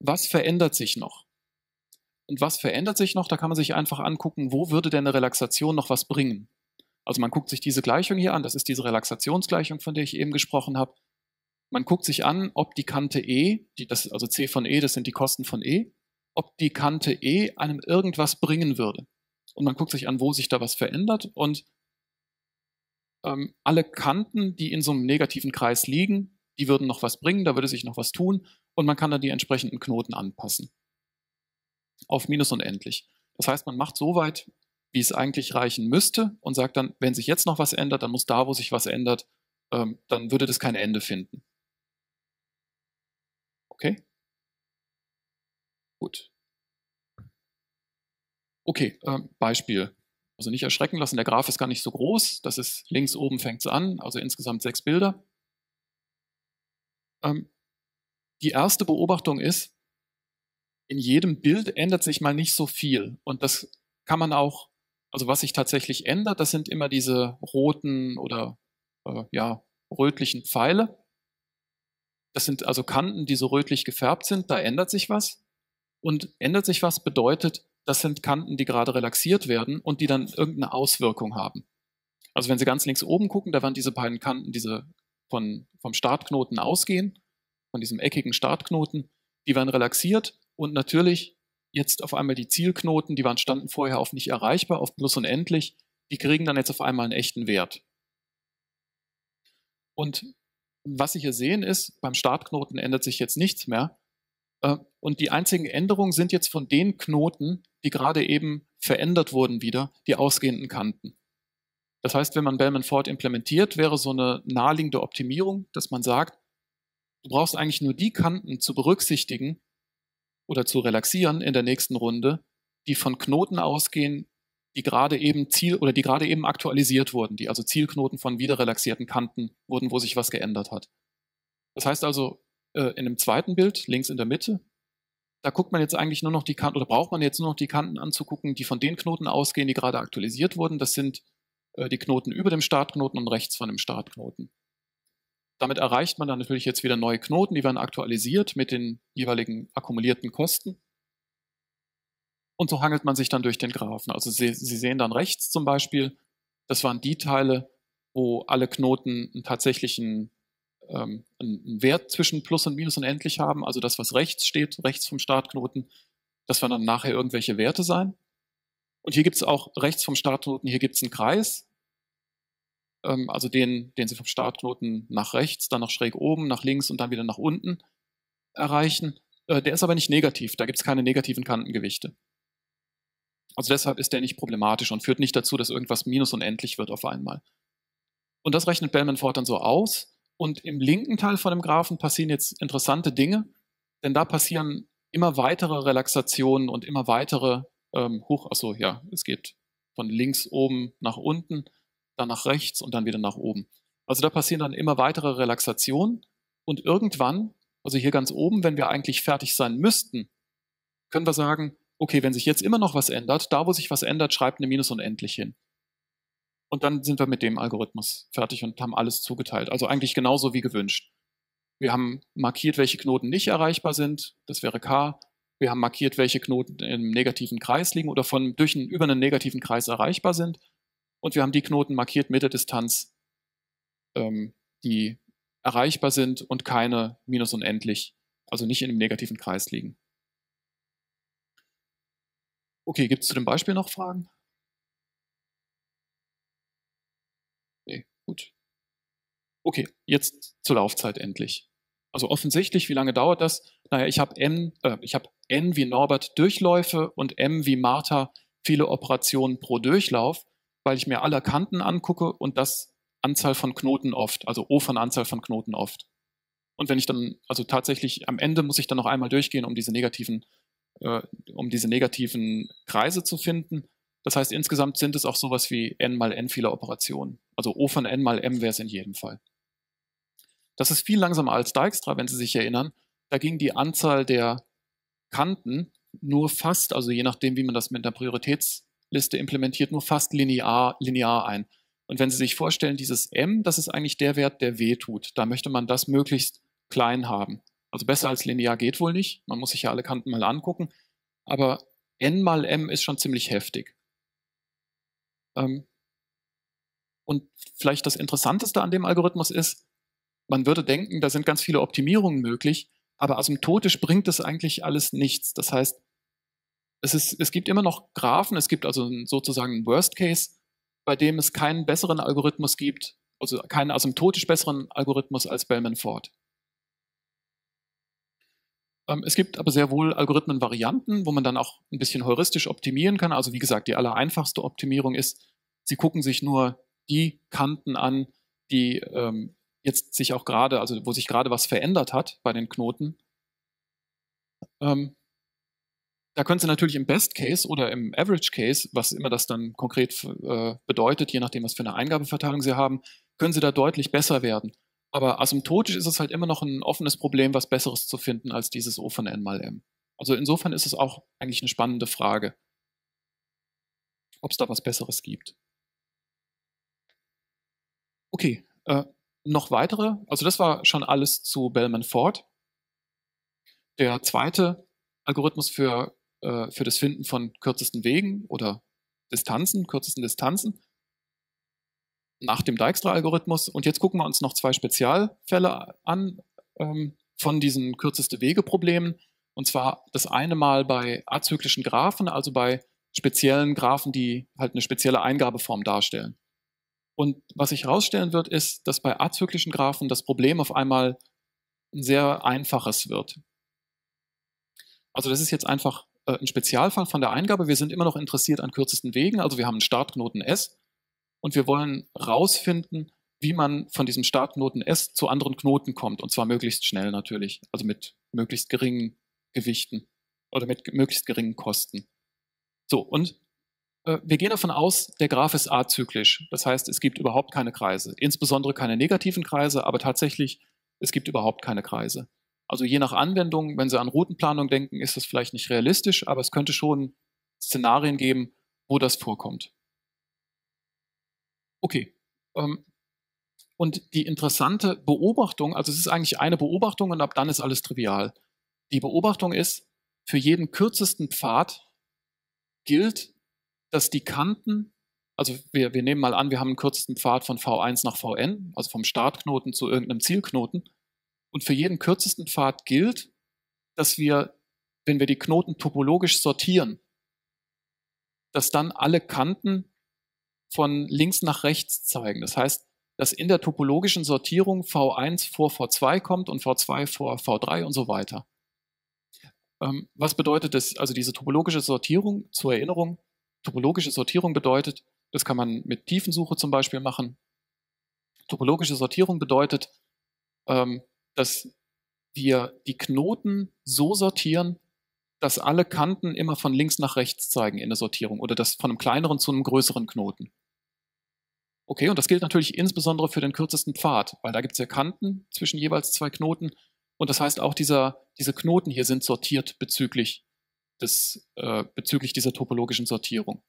was verändert sich noch? Und was verändert sich noch? Da kann man sich einfach angucken, wo würde denn eine Relaxation noch was bringen? Also man guckt sich diese Gleichung hier an, das ist diese Relaxationsgleichung, von der ich eben gesprochen habe. Man guckt sich an, ob die Kante E, die das, also C von E, das sind die Kosten von E, ob die Kante E einem irgendwas bringen würde. Und man guckt sich an, wo sich da was verändert, und ähm, alle Kanten, die in so einem negativen Kreis liegen, die würden noch was bringen, da würde sich noch was tun, und man kann dann die entsprechenden Knoten anpassen. Auf minus unendlich. Das heißt, man macht so weit, wie es eigentlich reichen müsste, und sagt dann, wenn sich jetzt noch was ändert, dann muss da, wo sich was ändert, ähm, dann würde das kein Ende finden. Okay? Gut. Okay, ähm, Beispiel. Also nicht erschrecken lassen, der Graph ist gar nicht so groß, das ist links oben fängt es an, also insgesamt sechs Bilder. Ähm, die erste Beobachtung ist, in jedem Bild ändert sich mal nicht so viel, und das kann man auch, also was sich tatsächlich ändert, das sind immer diese roten oder äh, ja, rötlichen Pfeile. Das sind also Kanten, die so rötlich gefärbt sind, da ändert sich was. Und ändert sich was bedeutet, das sind Kanten, die gerade relaxiert werden und die dann irgendeine Auswirkung haben. Also wenn Sie ganz links oben gucken, da waren diese beiden Kanten, diese von, vom Startknoten ausgehen, von diesem eckigen Startknoten, die waren relaxiert, und natürlich jetzt auf einmal die Zielknoten, die waren standen vorher auf nicht erreichbar, auf plus unendlich, die kriegen dann jetzt auf einmal einen echten Wert. Und was Sie hier sehen ist, beim Startknoten ändert sich jetzt nichts mehr, und die einzigen Änderungen sind jetzt von den Knoten, die gerade eben verändert wurden wieder, die ausgehenden Kanten. Das heißt, wenn man Bellman-Ford implementiert, wäre so eine naheliegende Optimierung, dass man sagt, du brauchst eigentlich nur die Kanten zu berücksichtigen oder zu relaxieren in der nächsten Runde, die von Knoten ausgehen, die gerade eben Ziel oder die gerade eben aktualisiert wurden, die also Zielknoten von wieder relaxierten Kanten wurden, wo sich was geändert hat. Das heißt also, äh, in dem zweiten Bild, links in der Mitte, da guckt man jetzt eigentlich nur noch die Kanten, oder braucht man jetzt nur noch die Kanten anzugucken, die von den Knoten ausgehen, die gerade aktualisiert wurden. Das sind äh, die Knoten über dem Startknoten und rechts von dem Startknoten. Damit erreicht man dann natürlich jetzt wieder neue Knoten, die werden aktualisiert mit den jeweiligen akkumulierten Kosten. Und so hangelt man sich dann durch den Graphen. Also Sie, Sie sehen dann rechts zum Beispiel, das waren die Teile, wo alle Knoten einen tatsächlichen ähm, einen Wert zwischen Plus und Minus unendlich haben. Also das, was rechts steht, rechts vom Startknoten, das werden dann nachher irgendwelche Werte sein. Und hier gibt es auch rechts vom Startknoten, hier gibt es einen Kreis. Also den, den Sie vom Startknoten nach rechts, dann nach schräg oben, nach links und dann wieder nach unten erreichen. Der ist aber nicht negativ, da gibt es keine negativen Kantengewichte. Also deshalb ist der nicht problematisch und führt nicht dazu, dass irgendwas minus unendlich wird auf einmal. Und das rechnet Bellman-Ford dann so aus. Und im linken Teil von dem Graphen passieren jetzt interessante Dinge, denn da passieren immer weitere Relaxationen und immer weitere ähm, hoch, achso, ja, es geht von links oben nach unten, dann nach rechts und dann wieder nach oben. Also da passieren dann immer weitere Relaxationen, und irgendwann, also hier ganz oben, wenn wir eigentlich fertig sein müssten, können wir sagen, okay, wenn sich jetzt immer noch was ändert, da wo sich was ändert, schreibt eine Minus unendlich hin. Und dann sind wir mit dem Algorithmus fertig und haben alles zugeteilt. Also eigentlich genauso wie gewünscht. Wir haben markiert, welche Knoten nicht erreichbar sind, das wäre K. Wir haben markiert, welche Knoten im negativen Kreis liegen oder von, durch einen, über einen negativen Kreis erreichbar sind. Und wir haben die Knoten markiert mit der Distanz, ähm, die erreichbar sind und keine minus unendlich, also nicht in einem negativen Kreis liegen. Okay, gibt es zu dem Beispiel noch Fragen? Nee, gut. Okay, jetzt zur Laufzeit endlich. Also offensichtlich, wie lange dauert das? Naja, ich habe n, äh, ich habe n wie Norbert Durchläufe und m wie Martha viele Operationen pro Durchlauf, weil ich mir alle Kanten angucke und das Anzahl von Knoten oft, also O von Anzahl von Knoten oft. Und wenn ich dann, also tatsächlich am Ende muss ich dann noch einmal durchgehen, um diese negativen, äh, um diese negativen Kreise zu finden. Das heißt, insgesamt sind es auch sowas wie n mal n viele Operationen. Also O von n mal m wäre es in jedem Fall. Das ist viel langsamer als Dijkstra, wenn Sie sich erinnern. Da ging die Anzahl der Kanten nur fast, also je nachdem, wie man das mit einer Prioritätsliste implementiert, nur fast linear, linear ein. Und wenn Sie sich vorstellen, dieses m, das ist eigentlich der Wert, der weh tut. Da möchte man das möglichst klein haben. Also besser als linear geht wohl nicht. Man muss sich ja alle Kanten mal angucken. Aber n mal m ist schon ziemlich heftig. Und vielleicht das Interessanteste an dem Algorithmus ist, man würde denken, da sind ganz viele Optimierungen möglich, aber asymptotisch bringt das eigentlich alles nichts. Das heißt, es, ist, es gibt immer noch Graphen, es gibt also sozusagen einen Worst Case, bei dem es keinen besseren Algorithmus gibt, also keinen asymptotisch besseren Algorithmus als Bellman-Ford. Ähm, es gibt aber sehr wohl Algorithmenvarianten, wo man dann auch ein bisschen heuristisch optimieren kann. Also wie gesagt, die aller einfachste Optimierung ist, Sie gucken sich nur die Kanten an, die ähm, jetzt sich auch gerade, also wo sich gerade was verändert hat bei den Knoten. Ähm, da können Sie natürlich im Best Case oder im Average Case, was immer das dann konkret äh, bedeutet, je nachdem, was für eine Eingabeverteilung Sie haben, können Sie da deutlich besser werden. Aber asymptotisch ist es halt immer noch ein offenes Problem, was Besseres zu finden als dieses O von n mal m. Also insofern ist es auch eigentlich eine spannende Frage, ob es da was Besseres gibt. Okay, äh, noch weitere, also das war schon alles zu Bellman-Ford. Der zweite Algorithmus für, äh, für das Finden von kürzesten Wegen oder Distanzen, kürzesten Distanzen, nach dem Dijkstra-Algorithmus. Und jetzt gucken wir uns noch zwei Spezialfälle an ähm, von diesen kürzeste Wege-Problemen. Und zwar das eine Mal bei azyklischen Graphen, also bei speziellen Graphen, die halt eine spezielle Eingabeform darstellen. Und was sich herausstellen wird, ist, dass bei azyklischen Graphen das Problem auf einmal ein sehr einfaches wird. Also das ist jetzt einfach äh, ein Spezialfall von der Eingabe. Wir sind immer noch interessiert an kürzesten Wegen, also wir haben einen Startknoten S und wir wollen rausfinden, wie man von diesem Startknoten S zu anderen Knoten kommt, und zwar möglichst schnell natürlich, also mit möglichst geringen Gewichten oder mit möglichst geringen Kosten. So, und wir gehen davon aus, der Graph ist azyklisch. Das heißt, es gibt überhaupt keine Kreise. Insbesondere keine negativen Kreise, aber tatsächlich, es gibt überhaupt keine Kreise. Also je nach Anwendung, wenn Sie an Routenplanung denken, ist das vielleicht nicht realistisch, aber es könnte schon Szenarien geben, wo das vorkommt. Okay. Und die interessante Beobachtung, also es ist eigentlich eine Beobachtung und ab dann ist alles trivial. Die Beobachtung ist, für jeden kürzesten Pfad gilt, dass die Kanten, also wir, wir nehmen mal an, wir haben einen kürzesten Pfad von V eins nach V n, also vom Startknoten zu irgendeinem Zielknoten. Und für jeden kürzesten Pfad gilt, dass wir, wenn wir die Knoten topologisch sortieren, dass dann alle Kanten von links nach rechts zeigen. Das heißt, dass in der topologischen Sortierung V eins vor V zwei kommt und V zwei vor V drei und so weiter. Ähm, was bedeutet das? Also diese topologische Sortierung, zur Erinnerung, topologische Sortierung bedeutet, das kann man mit Tiefensuche zum Beispiel machen, topologische Sortierung bedeutet, ähm, dass wir die Knoten so sortieren, dass alle Kanten immer von links nach rechts zeigen in der Sortierung oder das von einem kleineren zu einem größeren Knoten. Okay, und das gilt natürlich insbesondere für den kürzesten Pfad, weil da gibt es ja Kanten zwischen jeweils zwei Knoten und das heißt auch dieser, diese Knoten hier sind sortiert bezüglich Des, äh, bezüglich dieser topologischen Sortierung.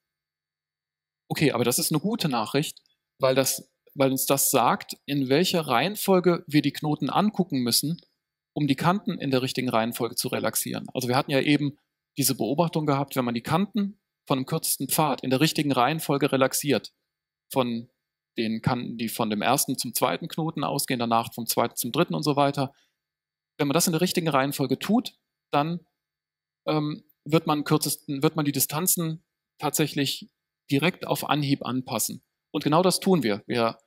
Okay, aber das ist eine gute Nachricht, weil, das, weil uns das sagt, in welcher Reihenfolge wir die Knoten angucken müssen, um die Kanten in der richtigen Reihenfolge zu relaxieren. Also wir hatten ja eben diese Beobachtung gehabt, wenn man die Kanten von dem kürzesten Pfad in der richtigen Reihenfolge relaxiert, von den Kanten, die von dem ersten zum zweiten Knoten ausgehen, danach vom zweiten zum dritten und so weiter. Wenn man das in der richtigen Reihenfolge tut, dann ähm, wird man kürzesten, wird man die Distanzen tatsächlich direkt auf Anhieb anpassen. Und genau das tun wir. Wir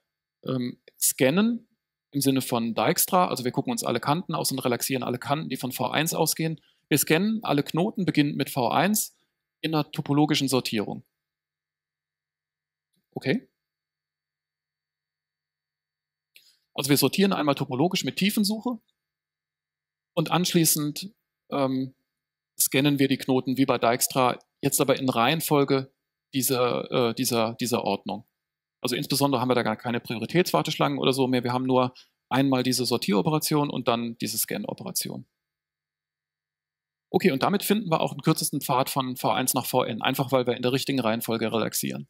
ähm, scannen im Sinne von Dijkstra, also wir gucken uns alle Kanten aus und relaxieren alle Kanten, die von V eins ausgehen. Wir scannen alle Knoten, beginnend mit V eins, in einer topologischen Sortierung. Okay? Also wir sortieren einmal topologisch mit Tiefensuche und anschließend ähm, scannen wir die Knoten wie bei Dijkstra, jetzt aber in Reihenfolge dieser, äh, dieser, dieser Ordnung. Also insbesondere haben wir da gar keine Prioritätswarteschlangen oder so mehr. Wir haben nur einmal diese Sortieroperation und dann diese Scan-Operation. Okay, und damit finden wir auch den kürzesten Pfad von V eins nach V n, einfach weil wir in der richtigen Reihenfolge relaxieren.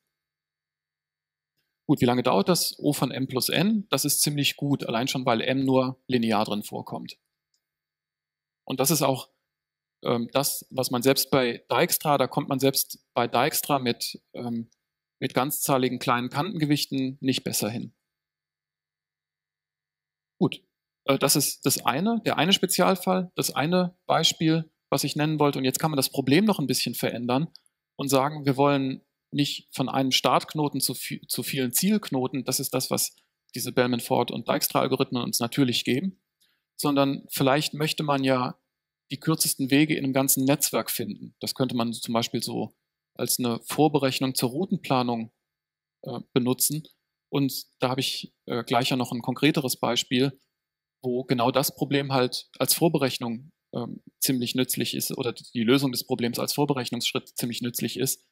Gut, wie lange dauert das? O von m plus n, das ist ziemlich gut, allein schon, weil m nur linear drin vorkommt. Und das ist auch ähm, das, was man selbst bei Dijkstra, da kommt man selbst bei Dijkstra mit, ähm, mit ganzzahligen kleinen Kantengewichten nicht besser hin. Gut, äh, das ist das eine, der eine Spezialfall, das eine Beispiel, was ich nennen wollte. Und jetzt kann man das Problem noch ein bisschen verändern und sagen, wir wollen nicht von einem Startknoten zu, viel, zu vielen Zielknoten, das ist das, was diese Bellman-Ford und Dijkstra-Algorithmen uns natürlich geben, sondern vielleicht möchte man ja die kürzesten Wege in einem ganzen Netzwerk finden. Das könnte man zum Beispiel so als eine Vorberechnung zur Routenplanung äh, benutzen. Und da habe ich äh, gleich ja noch ein konkreteres Beispiel, wo genau das Problem halt als Vorberechnung äh, ziemlich nützlich ist oder die Lösung des Problems als Vorberechnungsschritt ziemlich nützlich ist.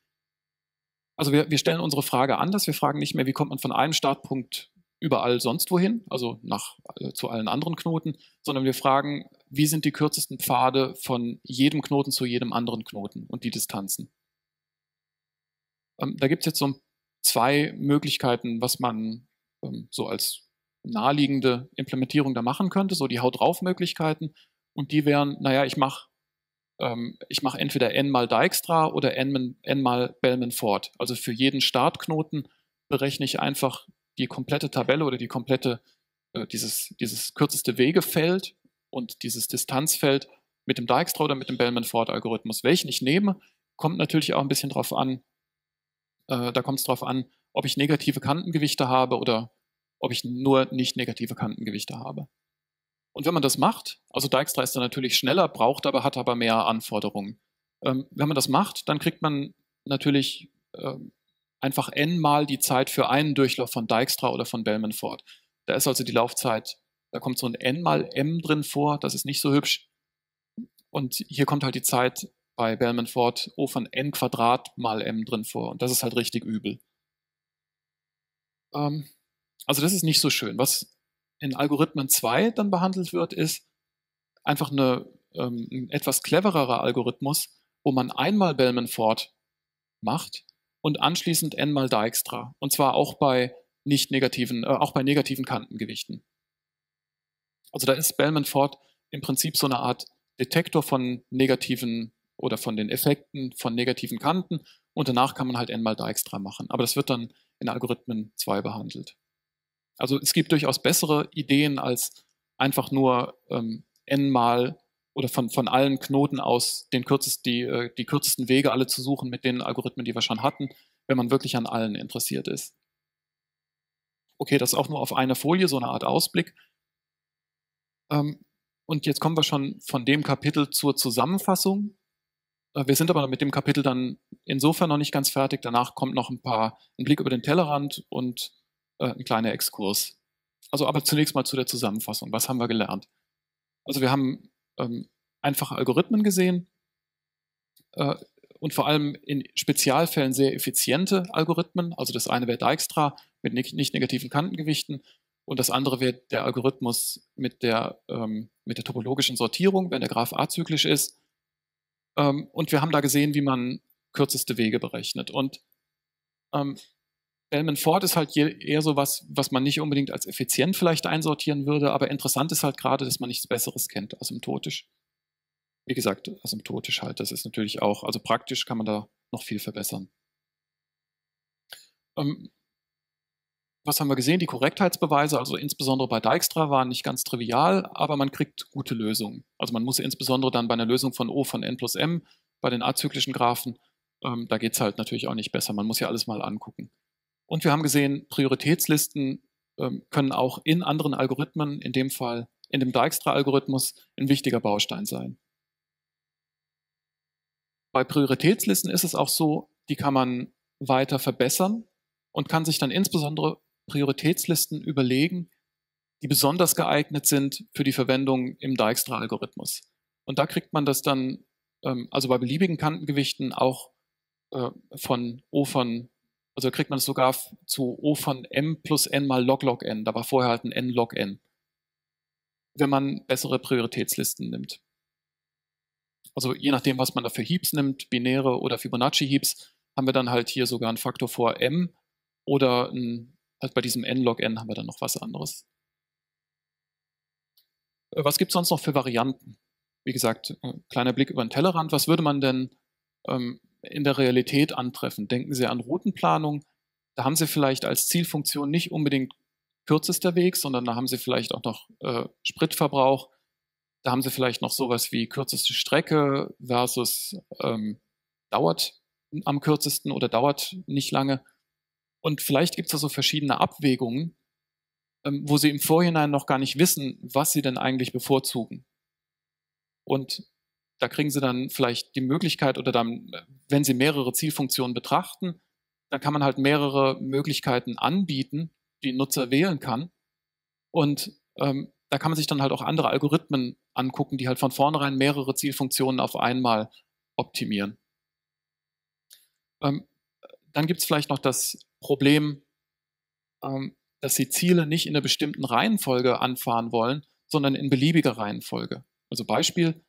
Also wir, wir stellen unsere Frage anders, wir fragen nicht mehr, wie kommt man von einem Startpunkt überall sonst wohin, also nach, äh, zu allen anderen Knoten, sondern wir fragen, wie sind die kürzesten Pfade von jedem Knoten zu jedem anderen Knoten und die Distanzen. Ähm, da gibt es jetzt so zwei Möglichkeiten, was man ähm, so als naheliegende Implementierung da machen könnte, so die Haut-drauf-Möglichkeiten, und die wären, naja, ich mache Ich mache entweder n mal Dijkstra oder n, n mal Bellman-Ford. Also für jeden Startknoten berechne ich einfach die komplette Tabelle oder die komplette, äh, dieses, dieses kürzeste Wegefeld und dieses Distanzfeld mit dem Dijkstra oder mit dem Bellman-Ford-Algorithmus. Welchen ich nehme, kommt natürlich auch ein bisschen drauf an, äh, da kommt es drauf an, ob ich negative Kantengewichte habe oder ob ich nur nicht negative Kantengewichte habe. Und wenn man das macht, also Dijkstra ist dann natürlich schneller, braucht aber, hat aber mehr Anforderungen. Ähm, wenn man das macht, dann kriegt man natürlich ähm, einfach n mal die Zeit für einen Durchlauf von Dijkstra oder von Bellman-Ford. Da ist also die Laufzeit, da kommt so ein n mal m drin vor, das ist nicht so hübsch. Und hier kommt halt die Zeit bei Bellman-Ford O von n Quadrat mal m drin vor. Und das ist halt richtig übel. Ähm, also das ist nicht so schön. Was in Algorithmen zwei dann behandelt wird, ist einfach eine, ähm, ein etwas clevererer Algorithmus, wo man einmal Bellman-Ford macht und anschließend n mal Dijkstra. Und zwar auch bei nicht negativen, äh, auch bei negativen Kantengewichten. Also da ist Bellman-Ford im Prinzip so eine Art Detektor von negativen oder von den Effekten von negativen Kanten, und danach kann man halt n mal Dijkstra machen. Aber das wird dann in Algorithmen zwei behandelt. Also es gibt durchaus bessere Ideen, als einfach nur ähm, n mal oder von, von allen Knoten aus den kürzest, die, äh, die kürzesten Wege alle zu suchen mit den Algorithmen, die wir schon hatten, wenn man wirklich an allen interessiert ist. Okay, das ist auch nur auf einer Folie, so eine Art Ausblick. Ähm, und jetzt kommen wir schon von dem Kapitel zur Zusammenfassung. Äh, wir sind aber mit dem Kapitel dann insofern noch nicht ganz fertig. Danach kommt noch ein paar, ein Blick über den Tellerrand und ein kleiner Exkurs. Also aber zunächst mal zu der Zusammenfassung. Was haben wir gelernt? Also wir haben ähm, einfache Algorithmen gesehen äh, und vor allem in Spezialfällen sehr effiziente Algorithmen. Also das eine wäre Dijkstra mit ne nicht negativen Kantengewichten und das andere wäre der Algorithmus mit der, ähm, mit der topologischen Sortierung, wenn der Graph azyklisch ist. Ähm, und wir haben da gesehen, wie man kürzeste Wege berechnet. Und ähm, Bellman-Ford ist halt eher so was, was man nicht unbedingt als effizient vielleicht einsortieren würde, aber interessant ist halt gerade, dass man nichts Besseres kennt, asymptotisch. Wie gesagt, asymptotisch halt, das ist natürlich auch, also praktisch kann man da noch viel verbessern. Ähm, was haben wir gesehen? Die Korrektheitsbeweise, also insbesondere bei Dijkstra, waren nicht ganz trivial, aber man kriegt gute Lösungen. Also man muss insbesondere dann bei einer Lösung von O von n plus m bei den azyklischen Graphen, ähm, da geht es halt natürlich auch nicht besser. Man muss ja alles mal angucken. Und wir haben gesehen, Prioritätslisten ähm, können auch in anderen Algorithmen, in dem Fall in dem Dijkstra-Algorithmus, ein wichtiger Baustein sein. Bei Prioritätslisten ist es auch so, die kann man weiter verbessern und kann sich dann insbesondere Prioritätslisten überlegen, die besonders geeignet sind für die Verwendung im Dijkstra-Algorithmus. Und da kriegt man das dann, ähm, also bei beliebigen Kantengewichten auch äh, von O von, also kriegt man es sogar zu O von M plus N mal log log N. Da war vorher halt ein N log N, wenn man bessere Prioritätslisten nimmt. Also je nachdem, was man da für Heaps nimmt, binäre oder Fibonacci-Heaps, haben wir dann halt hier sogar einen Faktor vor M oder ein, halt bei diesem N log N haben wir dann noch was anderes. Was gibt es sonst noch für Varianten? Wie gesagt, ein kleiner Blick über den Tellerrand. Was würde man denn ähm, in der Realität antreffen? Denken Sie an Routenplanung. Da haben Sie vielleicht als Zielfunktion nicht unbedingt kürzester Weg, sondern da haben Sie vielleicht auch noch äh, Spritverbrauch. Da haben Sie vielleicht noch sowas wie kürzeste Strecke versus ähm, dauert am kürzesten oder dauert nicht lange. Und vielleicht gibt es da so verschiedene Abwägungen, ähm, wo Sie im Vorhinein noch gar nicht wissen, was Sie denn eigentlich bevorzugen. Und da kriegen Sie dann vielleicht die Möglichkeit, oder dann, wenn Sie mehrere Zielfunktionen betrachten, dann kann man halt mehrere Möglichkeiten anbieten, die ein Nutzer wählen kann. Und ähm, da kann man sich dann halt auch andere Algorithmen angucken, die halt von vornherein mehrere Zielfunktionen auf einmal optimieren. Ähm, dann gibt es vielleicht noch das Problem, ähm, dass Sie Ziele nicht in einer bestimmten Reihenfolge anfahren wollen, sondern in beliebiger Reihenfolge. Also Beispiel,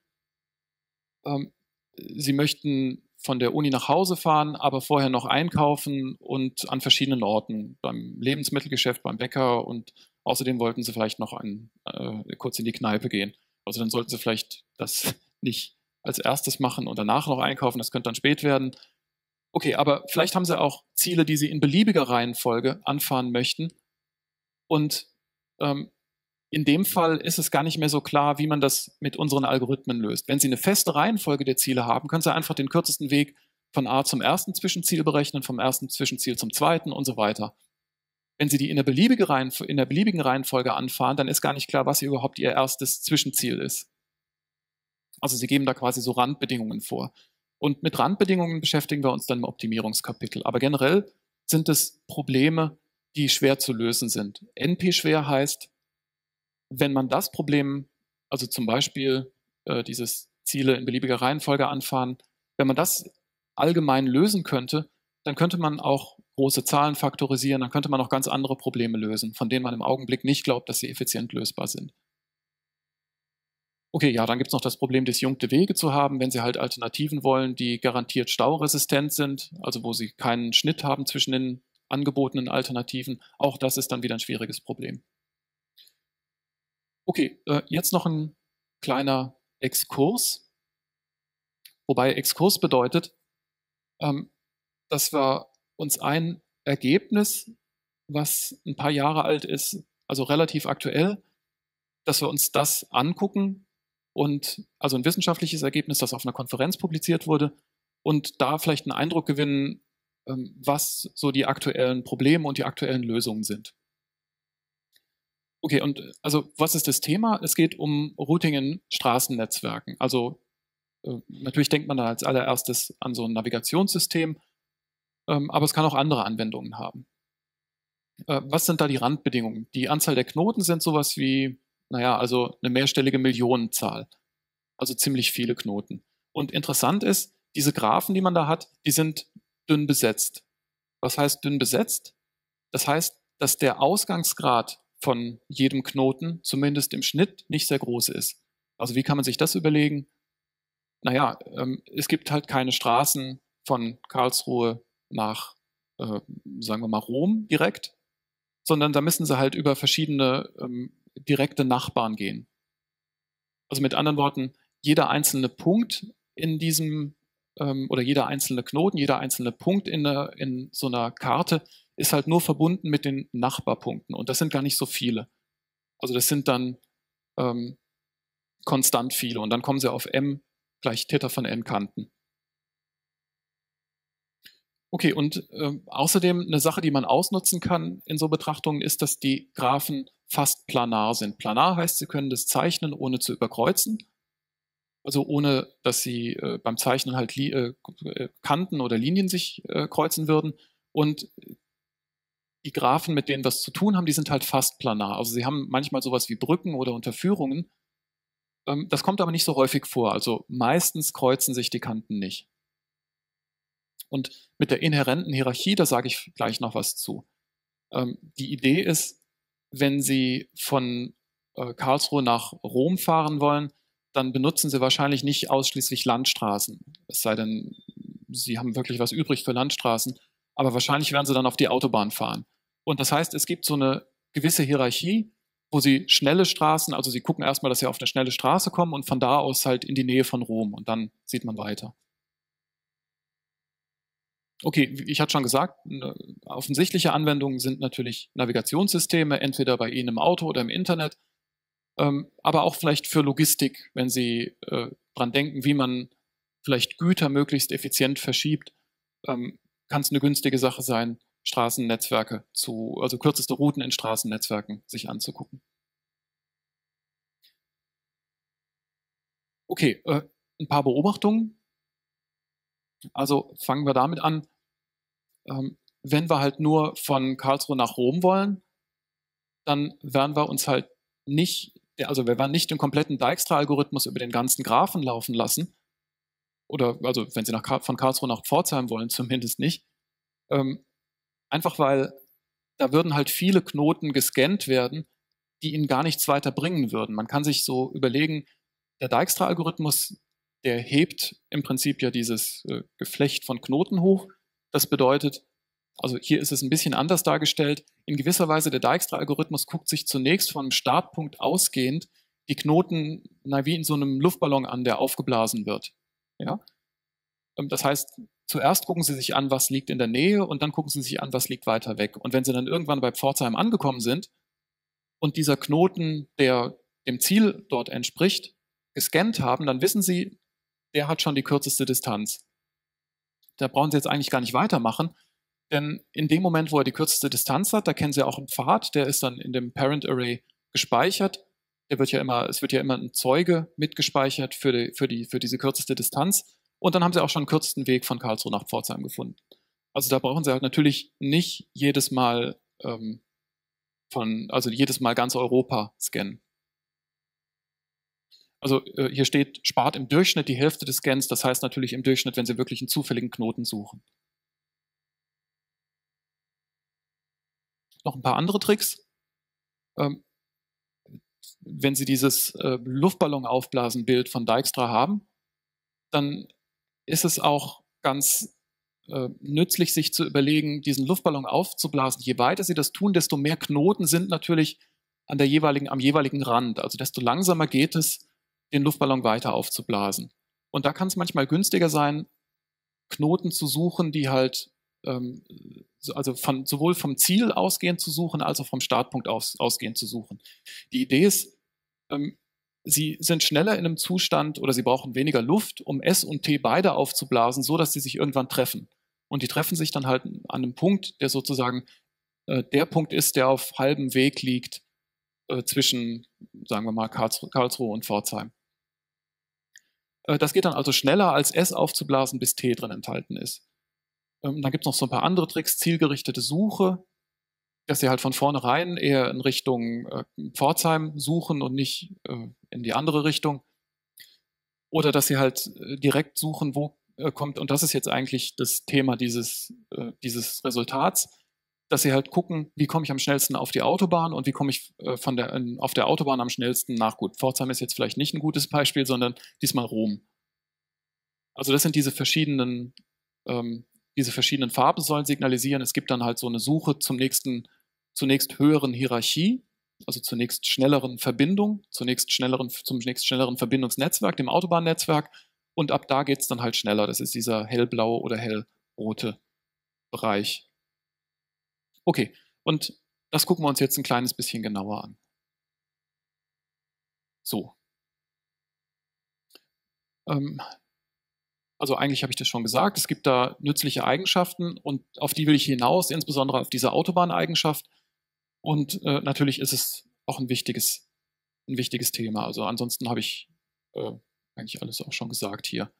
ähm, Sie möchten von der Uni nach Hause fahren, aber vorher noch einkaufen und an verschiedenen Orten, beim Lebensmittelgeschäft, beim Bäcker, und außerdem wollten Sie vielleicht noch an, äh, kurz in die Kneipe gehen. Also dann sollten Sie vielleicht das nicht als erstes machen und danach noch einkaufen, das könnte dann spät werden. Okay, aber vielleicht haben Sie auch Ziele, die Sie in beliebiger Reihenfolge anfahren möchten, und ähm, in dem Fall ist es gar nicht mehr so klar, wie man das mit unseren Algorithmen löst. Wenn Sie eine feste Reihenfolge der Ziele haben, können Sie einfach den kürzesten Weg von A zum ersten Zwischenziel berechnen, vom ersten Zwischenziel zum zweiten und so weiter. Wenn Sie die in der, beliebige Reihenf- in der beliebigen Reihenfolge anfahren, dann ist gar nicht klar, was hier überhaupt Ihr erstes Zwischenziel ist. Also Sie geben da quasi so Randbedingungen vor. Und mit Randbedingungen beschäftigen wir uns dann im Optimierungskapitel. Aber generell sind es Probleme, die schwer zu lösen sind. N P-schwer heißt, wenn man das Problem, also zum Beispiel äh, dieses Ziele in beliebiger Reihenfolge anfahren, wenn man das allgemein lösen könnte, dann könnte man auch große Zahlen faktorisieren, dann könnte man auch ganz andere Probleme lösen, von denen man im Augenblick nicht glaubt, dass sie effizient lösbar sind. Okay, ja, dann gibt es noch das Problem, disjunkte Wege zu haben, wenn Sie halt Alternativen wollen, die garantiert stauresistent sind, also wo Sie keinen Schnitt haben zwischen den angebotenen Alternativen. Auch das ist dann wieder ein schwieriges Problem. Okay, jetzt noch ein kleiner Exkurs, wobei Exkurs bedeutet, dass wir uns ein Ergebnis, was ein paar Jahre alt ist, also relativ aktuell, dass wir uns das angucken, und also ein wissenschaftliches Ergebnis, das auf einer Konferenz publiziert wurde, und da vielleicht einen Eindruck gewinnen, was so die aktuellen Probleme und die aktuellen Lösungen sind. Okay, und also was ist das Thema? Es geht um Routing in Straßennetzwerken. Also äh, natürlich denkt man da als allererstes an so ein Navigationssystem, ähm, aber es kann auch andere Anwendungen haben. Äh, was sind da die Randbedingungen? Die Anzahl der Knoten sind sowas wie, naja, also eine mehrstellige Millionenzahl. Also ziemlich viele Knoten. Und interessant ist, diese Graphen, die man da hat, die sind dünn besetzt. Was heißt dünn besetzt? Das heißt, dass der Ausgangsgrad von jedem Knoten, zumindest im Schnitt, nicht sehr groß ist. Also wie kann man sich das überlegen? Naja, ähm, es gibt halt keine Straßen von Karlsruhe nach, äh, sagen wir mal, Rom direkt, sondern da müssen sie halt über verschiedene ähm, direkte Nachbarn gehen. Also mit anderen Worten, jeder einzelne Punkt in diesem, ähm, oder jeder einzelne Knoten, jeder einzelne Punkt in, eine, in so einer Karte ist halt nur verbunden mit den Nachbarpunkten, und das sind gar nicht so viele. Also das sind dann ähm, konstant viele, und dann kommen sie auf M gleich Theta von N Kanten. Okay, und äh, außerdem eine Sache, die man ausnutzen kann in so Betrachtungen, ist, dass die Graphen fast planar sind. Planar heißt, Sie können das zeichnen, ohne zu überkreuzen, also ohne, dass Sie äh, beim Zeichnen halt Li äh, Kanten oder Linien sich äh, kreuzen würden. Und die Graphen, mit denen wir es zu tun haben, die sind halt fast planar. Also Sie haben manchmal sowas wie Brücken oder Unterführungen. Ähm, das kommt aber nicht so häufig vor. Also meistens kreuzen sich die Kanten nicht. Und mit der inhärenten Hierarchie, da sage ich gleich noch was zu. Ähm, die Idee ist, wenn Sie von äh, Karlsruhe nach Rom fahren wollen, dann benutzen Sie wahrscheinlich nicht ausschließlich Landstraßen. Es sei denn, Sie haben wirklich was übrig für Landstraßen, aber wahrscheinlich werden Sie dann auf die Autobahn fahren. Und das heißt, es gibt so eine gewisse Hierarchie, wo Sie schnelle Straßen, also Sie gucken erstmal, dass Sie auf eine schnelle Straße kommen und von da aus halt in die Nähe von Rom und dann sieht man weiter. Okay, ich hatte schon gesagt, offensichtliche Anwendungen sind natürlich Navigationssysteme, entweder bei Ihnen im Auto oder im Internet, ähm, aber auch vielleicht für Logistik, wenn Sie äh, dran denken, wie man vielleicht Güter möglichst effizient verschiebt, ähm, kann es eine günstige Sache sein, Straßennetzwerke zu, also kürzeste Routen in Straßennetzwerken sich anzugucken. Okay, äh, ein paar Beobachtungen. Also fangen wir damit an, ähm, wenn wir halt nur von Karlsruhe nach Rom wollen, dann werden wir uns halt nicht, also wir werden nicht den kompletten Dijkstra-Algorithmus über den ganzen Graphen laufen lassen, oder also wenn Sie nach, von Karlsruhe nach Pforzheim wollen, zumindest nicht, ähm, einfach weil da würden halt viele Knoten gescannt werden, die Ihnen gar nichts weiter bringen würden. Man kann sich so überlegen, der Dijkstra-Algorithmus, der hebt im Prinzip ja dieses äh, Geflecht von Knoten hoch. Das bedeutet, also hier ist es ein bisschen anders dargestellt, in gewisser Weise der Dijkstra-Algorithmus guckt sich zunächst vom Startpunkt ausgehend die Knoten na, wie in so einem Luftballon an, der aufgeblasen wird. Ja? Das heißt, zuerst gucken Sie sich an, was liegt in der Nähe und dann gucken Sie sich an, was liegt weiter weg. Und wenn Sie dann irgendwann bei Pforzheim angekommen sind und dieser Knoten, der dem Ziel dort entspricht, gescannt haben, dann wissen Sie, der hat schon die kürzeste Distanz. Da brauchen Sie jetzt eigentlich gar nicht weitermachen, denn in dem Moment, wo er die kürzeste Distanz hat, da kennen Sie auch einen Pfad, der ist dann in dem Parent Array gespeichert. Der wird ja immer, es wird ja immer ein Zeuge mitgespeichert für, die, für, die, für diese kürzeste Distanz. Und dann haben Sie auch schon den kürzesten Weg von Karlsruhe nach Pforzheim gefunden. Also da brauchen Sie halt natürlich nicht jedes Mal ähm, von, also jedes Mal ganz Europa scannen. Also äh, hier steht, spart im Durchschnitt die Hälfte des Scans, das heißt natürlich im Durchschnitt, wenn Sie wirklich einen zufälligen Knoten suchen. Noch ein paar andere Tricks. Ähm, wenn Sie dieses äh, Luftballon-Aufblasen-Bild von Dijkstra haben, dann ist es auch ganz äh, nützlich, sich zu überlegen, diesen Luftballon aufzublasen. Je weiter Sie das tun, desto mehr Knoten sind natürlich an der jeweiligen, am jeweiligen Rand. Also desto langsamer geht es, den Luftballon weiter aufzublasen. Und da kann es manchmal günstiger sein, Knoten zu suchen, die halt ähm, also von, sowohl vom Ziel ausgehend zu suchen, als auch vom Startpunkt aus, ausgehend zu suchen. Die Idee ist, ähm, Sie sind schneller in einem Zustand oder Sie brauchen weniger Luft, um S und T beide aufzublasen, so dass sie sich irgendwann treffen. Und die treffen sich dann halt an einem Punkt, der sozusagen äh, der Punkt ist, der auf halbem Weg liegt zwischen, sagen wir mal, Karlsruhe und Pforzheim. Das geht dann also schneller, als S aufzublasen, bis T drin enthalten ist. Dann gibt es noch so ein paar andere Tricks, zielgerichtete Suche, dass Sie halt von vornherein eher in Richtung Pforzheim suchen und nicht in die andere Richtung. Oder dass Sie halt direkt suchen, wo kommt, und das ist jetzt eigentlich das Thema dieses, dieses Resultats, dass Sie halt gucken, wie komme ich am schnellsten auf die Autobahn und wie komme ich äh, von der, äh, auf der Autobahn am schnellsten nach. Gut, Pforzheim ist jetzt vielleicht nicht ein gutes Beispiel, sondern diesmal Rom. Also das sind diese verschiedenen, ähm, diese verschiedenen Farben sollen signalisieren. Es gibt dann halt so eine Suche zum nächsten, zunächst höheren Hierarchie, also zunächst schnelleren Verbindung, zunächst schnelleren, zum nächst schnelleren Verbindungsnetzwerk, dem Autobahnnetzwerk, und ab da geht es dann halt schneller. Das ist dieser hellblaue oder hellrote Bereich. Okay, und das gucken wir uns jetzt ein kleines bisschen genauer an. So. Ähm, Also eigentlich habe ich das schon gesagt, es gibt da nützliche Eigenschaften und auf die will ich hinaus, insbesondere auf diese Autobahneigenschaft. Und äh, natürlich ist es auch ein wichtiges, ein wichtiges Thema. Also ansonsten habe ich äh, eigentlich alles auch schon gesagt hier.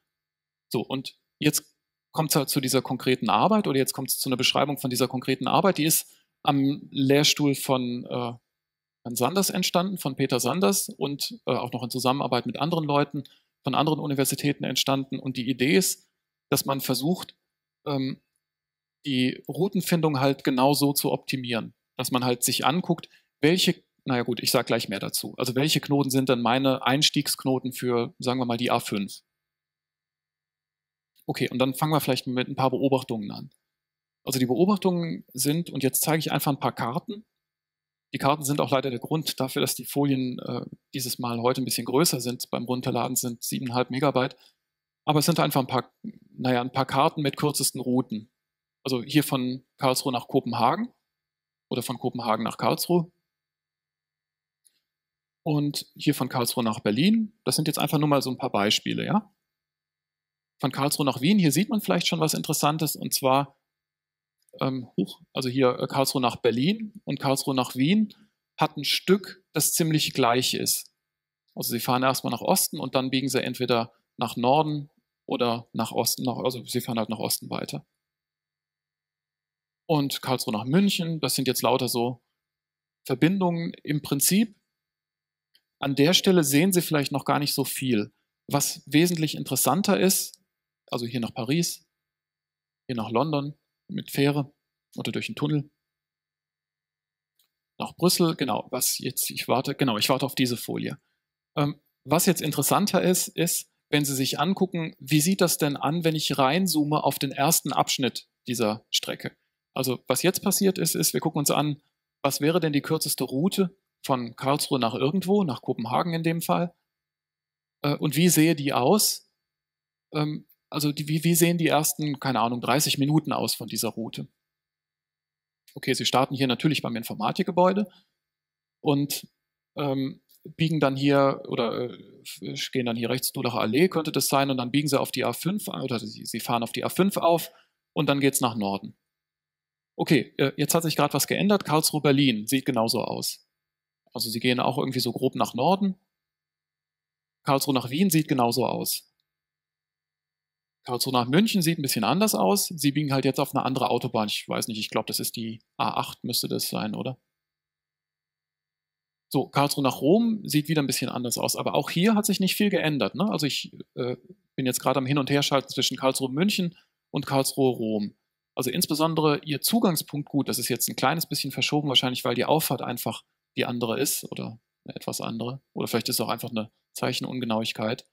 So, und jetzt kommt es halt zu dieser konkreten Arbeit oder jetzt kommt es zu einer Beschreibung von dieser konkreten Arbeit. Die ist am Lehrstuhl von äh, Herrn Sanders entstanden, von Peter Sanders und äh, auch noch in Zusammenarbeit mit anderen Leuten von anderen Universitäten entstanden, und die Idee ist, dass man versucht, ähm, die Routenfindung halt genau so zu optimieren, dass man halt sich anguckt, welche, naja gut, ich sage gleich mehr dazu, also welche Knoten sind dann meine Einstiegsknoten für, sagen wir mal, die A fünf. Okay, und dann fangen wir vielleicht mit ein paar Beobachtungen an. Also die Beobachtungen sind, und jetzt zeige ich einfach ein paar Karten. Die Karten sind auch leider der Grund dafür, dass die Folien äh, dieses Mal heute ein bisschen größer sind. Beim Runterladen sind sieben Komma fünf Megabyte. Aber es sind einfach ein paar, naja, ein paar Karten mit kürzesten Routen. Also hier von Karlsruhe nach Kopenhagen oder von Kopenhagen nach Karlsruhe. Und hier von Karlsruhe nach Berlin. Das sind jetzt einfach nur mal so ein paar Beispiele, ja? Von Karlsruhe nach Wien, hier sieht man vielleicht schon was Interessantes, und zwar Ähm, hoch, also hier äh, Karlsruhe nach Berlin und Karlsruhe nach Wien hat ein Stück, das ziemlich gleich ist. Also sie fahren erstmal nach Osten und dann biegen sie entweder nach Norden oder nach Osten, nach, also sie fahren halt nach Osten weiter. Und Karlsruhe nach München, das sind jetzt lauter so Verbindungen im Prinzip. An der Stelle sehen Sie vielleicht noch gar nicht so viel. Was wesentlich interessanter ist, also hier nach Paris, hier nach London, mit Fähre oder durch einen Tunnel. Nach Brüssel, genau, was jetzt, ich warte, genau, ich warte auf diese Folie. Ähm, was jetzt interessanter ist, ist, wenn Sie sich angucken, wie sieht das denn an, wenn ich reinzoome auf den ersten Abschnitt dieser Strecke? Also was jetzt passiert ist, ist, wir gucken uns an, was wäre denn die kürzeste Route von Karlsruhe nach irgendwo, nach Kopenhagen in dem Fall, äh, und wie sehe die aus? Ähm, Also die, wie, wie sehen die ersten, keine Ahnung, dreißig Minuten aus von dieser Route? Okay, Sie starten hier natürlich beim Informatikgebäude und ähm, biegen dann hier oder äh, gehen dann hier rechts Duhlacher Allee, könnte das sein, und dann biegen Sie auf die A fünf oder Sie, Sie fahren auf die A fünf auf und dann geht es nach Norden. Okay, äh, jetzt hat sich gerade was geändert. Karlsruhe-Berlin sieht genauso aus. Also Sie gehen auch irgendwie so grob nach Norden. Karlsruhe nach Wien sieht genauso aus. Karlsruhe nach München sieht ein bisschen anders aus. Sie biegen halt jetzt auf eine andere Autobahn. Ich weiß nicht, ich glaube, das ist die A acht, müsste das sein, oder? So, Karlsruhe nach Rom sieht wieder ein bisschen anders aus. Aber auch hier hat sich nicht viel geändert, ne? Also ich äh, bin jetzt gerade am Hin- und Herschalten zwischen Karlsruhe München und Karlsruhe Rom. Also insbesondere ihr Zugangspunkt, gut, das ist jetzt ein kleines bisschen verschoben, wahrscheinlich weil die Auffahrt einfach die andere ist oder eine etwas andere. Oder vielleicht ist es auch einfach eine Zeichenungenauigkeit.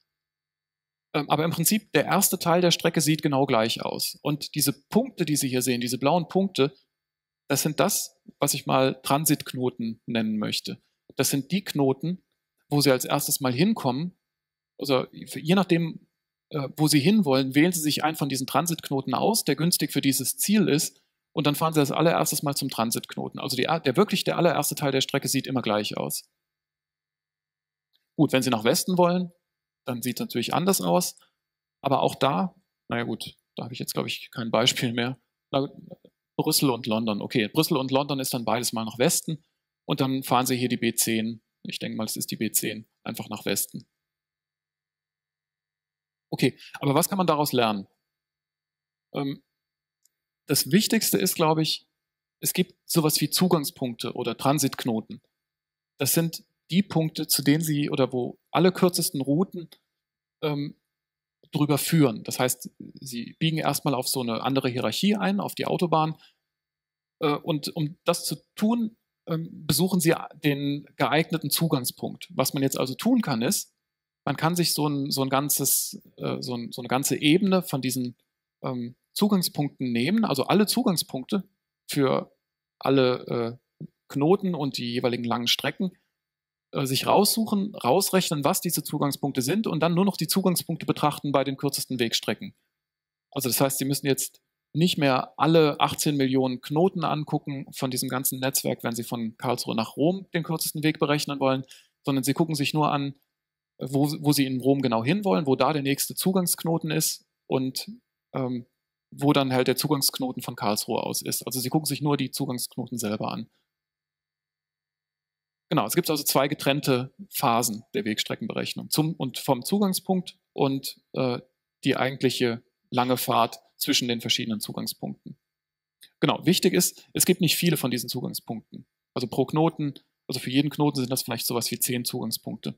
Aber im Prinzip, der erste Teil der Strecke sieht genau gleich aus. Und diese Punkte, die Sie hier sehen, diese blauen Punkte, das sind das, was ich mal Transitknoten nennen möchte. Das sind die Knoten, wo Sie als erstes mal hinkommen. Also je nachdem, wo Sie hinwollen, wählen Sie sich einen von diesen Transitknoten aus, der günstig für dieses Ziel ist. Und dann fahren Sie als allererstes mal zum Transitknoten. Also die, der wirklich der allererste Teil der Strecke sieht immer gleich aus. Gut, wenn Sie nach Westen wollen, dann sieht es natürlich anders aus, aber auch da, naja gut, da habe ich jetzt, glaube ich, kein Beispiel mehr. Na, Brüssel und London, okay, Brüssel und London ist dann beides mal nach Westen und dann fahren Sie hier die B zehn, ich denke mal, es ist die B zehn, einfach nach Westen. Okay, aber was kann man daraus lernen? Ähm, das Wichtigste ist, glaube ich, es gibt sowas wie Zugangspunkte oder Transitknoten. Das sind die Punkte, zu denen Sie oder wo alle kürzesten Routen ähm, drüber führen. Das heißt, Sie biegen erstmal auf so eine andere Hierarchie ein, auf die Autobahn. Äh, und um das zu tun, ähm, besuchen Sie den geeigneten Zugangspunkt. Was man jetzt also tun kann, ist, man kann sich so ein, so ein ganzes, äh, so, ein, so eine ganze Ebene von diesen ähm, Zugangspunkten nehmen, also alle Zugangspunkte für alle äh, Knoten und die jeweiligen langen Strecken, sich raussuchen, rausrechnen, was diese Zugangspunkte sind und dann nur noch die Zugangspunkte betrachten bei den kürzesten Wegstrecken. Also das heißt, Sie müssen jetzt nicht mehr alle achtzehn Millionen Knoten angucken von diesem ganzen Netzwerk, wenn Sie von Karlsruhe nach Rom den kürzesten Weg berechnen wollen, sondern Sie gucken sich nur an, wo, wo Sie in Rom genau hinwollen, wo da der nächste Zugangsknoten ist und ähm, wo dann halt der Zugangsknoten von Karlsruhe aus ist. Also Sie gucken sich nur die Zugangsknoten selber an. Genau, es gibt also zwei getrennte Phasen der Wegstreckenberechnung, zum und vom Zugangspunkt und äh, die eigentliche lange Fahrt zwischen den verschiedenen Zugangspunkten. Genau, wichtig ist, es gibt nicht viele von diesen Zugangspunkten. Also pro Knoten, also für jeden Knoten sind das vielleicht sowas wie zehn Zugangspunkte.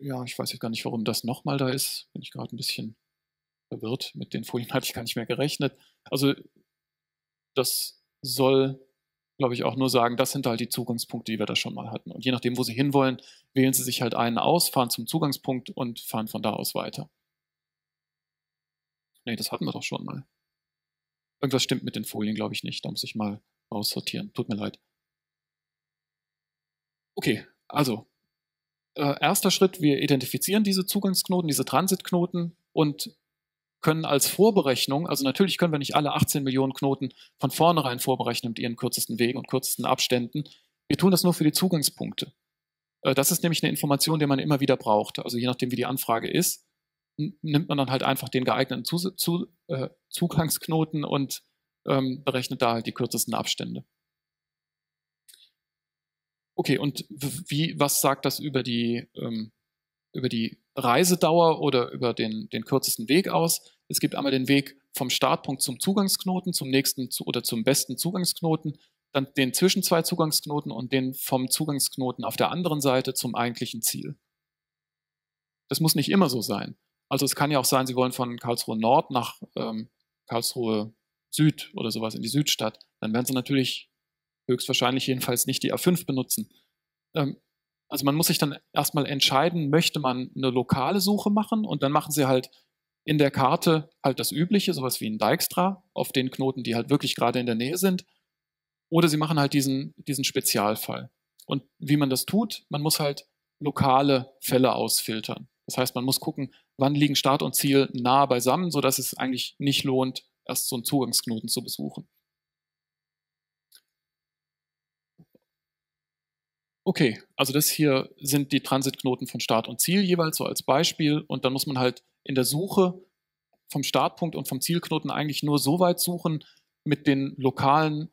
Ja, ich weiß jetzt gar nicht, warum das nochmal da ist. Bin ich gerade ein bisschen verwirrt. Mit den Folien hatte ich gar nicht mehr gerechnet. Also das soll, glaube ich, auch nur sagen, das sind halt die Zugangspunkte, die wir da schon mal hatten. Und je nachdem, wo Sie hinwollen, wählen Sie sich halt einen aus, fahren zum Zugangspunkt und fahren von da aus weiter. Nee, das hatten wir doch schon mal. Irgendwas stimmt mit den Folien, glaube ich, nicht. Da muss ich mal raussortieren. Tut mir leid. Okay, also... Erster Schritt, wir identifizieren diese Zugangsknoten, diese Transitknoten und können als Vorberechnung, also natürlich können wir nicht alle achtzehn Millionen Knoten von vornherein vorberechnen mit ihren kürzesten Wegen und kürzesten Abständen. Wir tun das nur für die Zugangspunkte. Das ist nämlich eine Information, die man immer wieder braucht. Also je nachdem, wie die Anfrage ist, nimmt man dann halt einfach den geeigneten Zugangsknoten und berechnet da halt die kürzesten Abstände. Okay, und wie, was sagt das über die, ähm, über die Reisedauer oder über den, den kürzesten Weg aus? Es gibt einmal den Weg vom Startpunkt zum Zugangsknoten, zum nächsten zu, oder zum besten Zugangsknoten, dann den zwischen zwei Zugangsknoten und den vom Zugangsknoten auf der anderen Seite zum eigentlichen Ziel. Das muss nicht immer so sein. Also es kann ja auch sein, Sie wollen von Karlsruhe Nord nach ähm, Karlsruhe Süd oder sowas in die Südstadt. Dann werden Sie natürlich... höchstwahrscheinlich jedenfalls nicht die A fünf benutzen. Also man muss sich dann erstmal entscheiden, möchte man eine lokale Suche machen und dann machen Sie halt in der Karte halt das Übliche, sowas wie ein Dijkstra auf den Knoten, die halt wirklich gerade in der Nähe sind, oder Sie machen halt diesen, diesen Spezialfall. Und wie man das tut, man muss halt lokale Fälle ausfiltern. Das heißt, man muss gucken, wann liegen Start und Ziel nah beisammen, sodass es eigentlich nicht lohnt, erst so einen Zugangsknoten zu besuchen. Okay, also das hier sind die Transitknoten von Start und Ziel jeweils so als Beispiel und dann muss man halt in der Suche vom Startpunkt und vom Zielknoten eigentlich nur so weit suchen mit den lokalen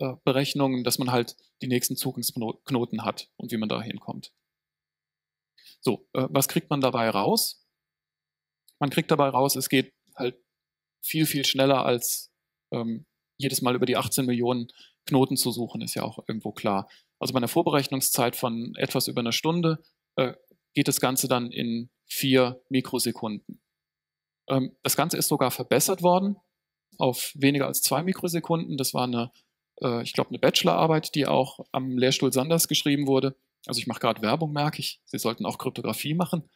äh, Berechnungen, dass man halt die nächsten Zugangsknoten hat und wie man da hinkommt. So, äh, was kriegt man dabei raus? Man kriegt dabei raus, es geht halt viel, viel schneller als ähm, jedes Mal über die achtzehn Millionen Knoten zu suchen, ist ja auch irgendwo klar. Also bei einer Vorberechnungszeit von etwas über einer Stunde äh, geht das Ganze dann in vier Mikrosekunden. Ähm, das Ganze ist sogar verbessert worden auf weniger als zwei Mikrosekunden. Das war eine, äh, ich glaube, eine Bachelorarbeit, die auch am Lehrstuhl Sanders geschrieben wurde. Also ich mache gerade Werbung, merke ich. Sie sollten auch Kryptographie machen.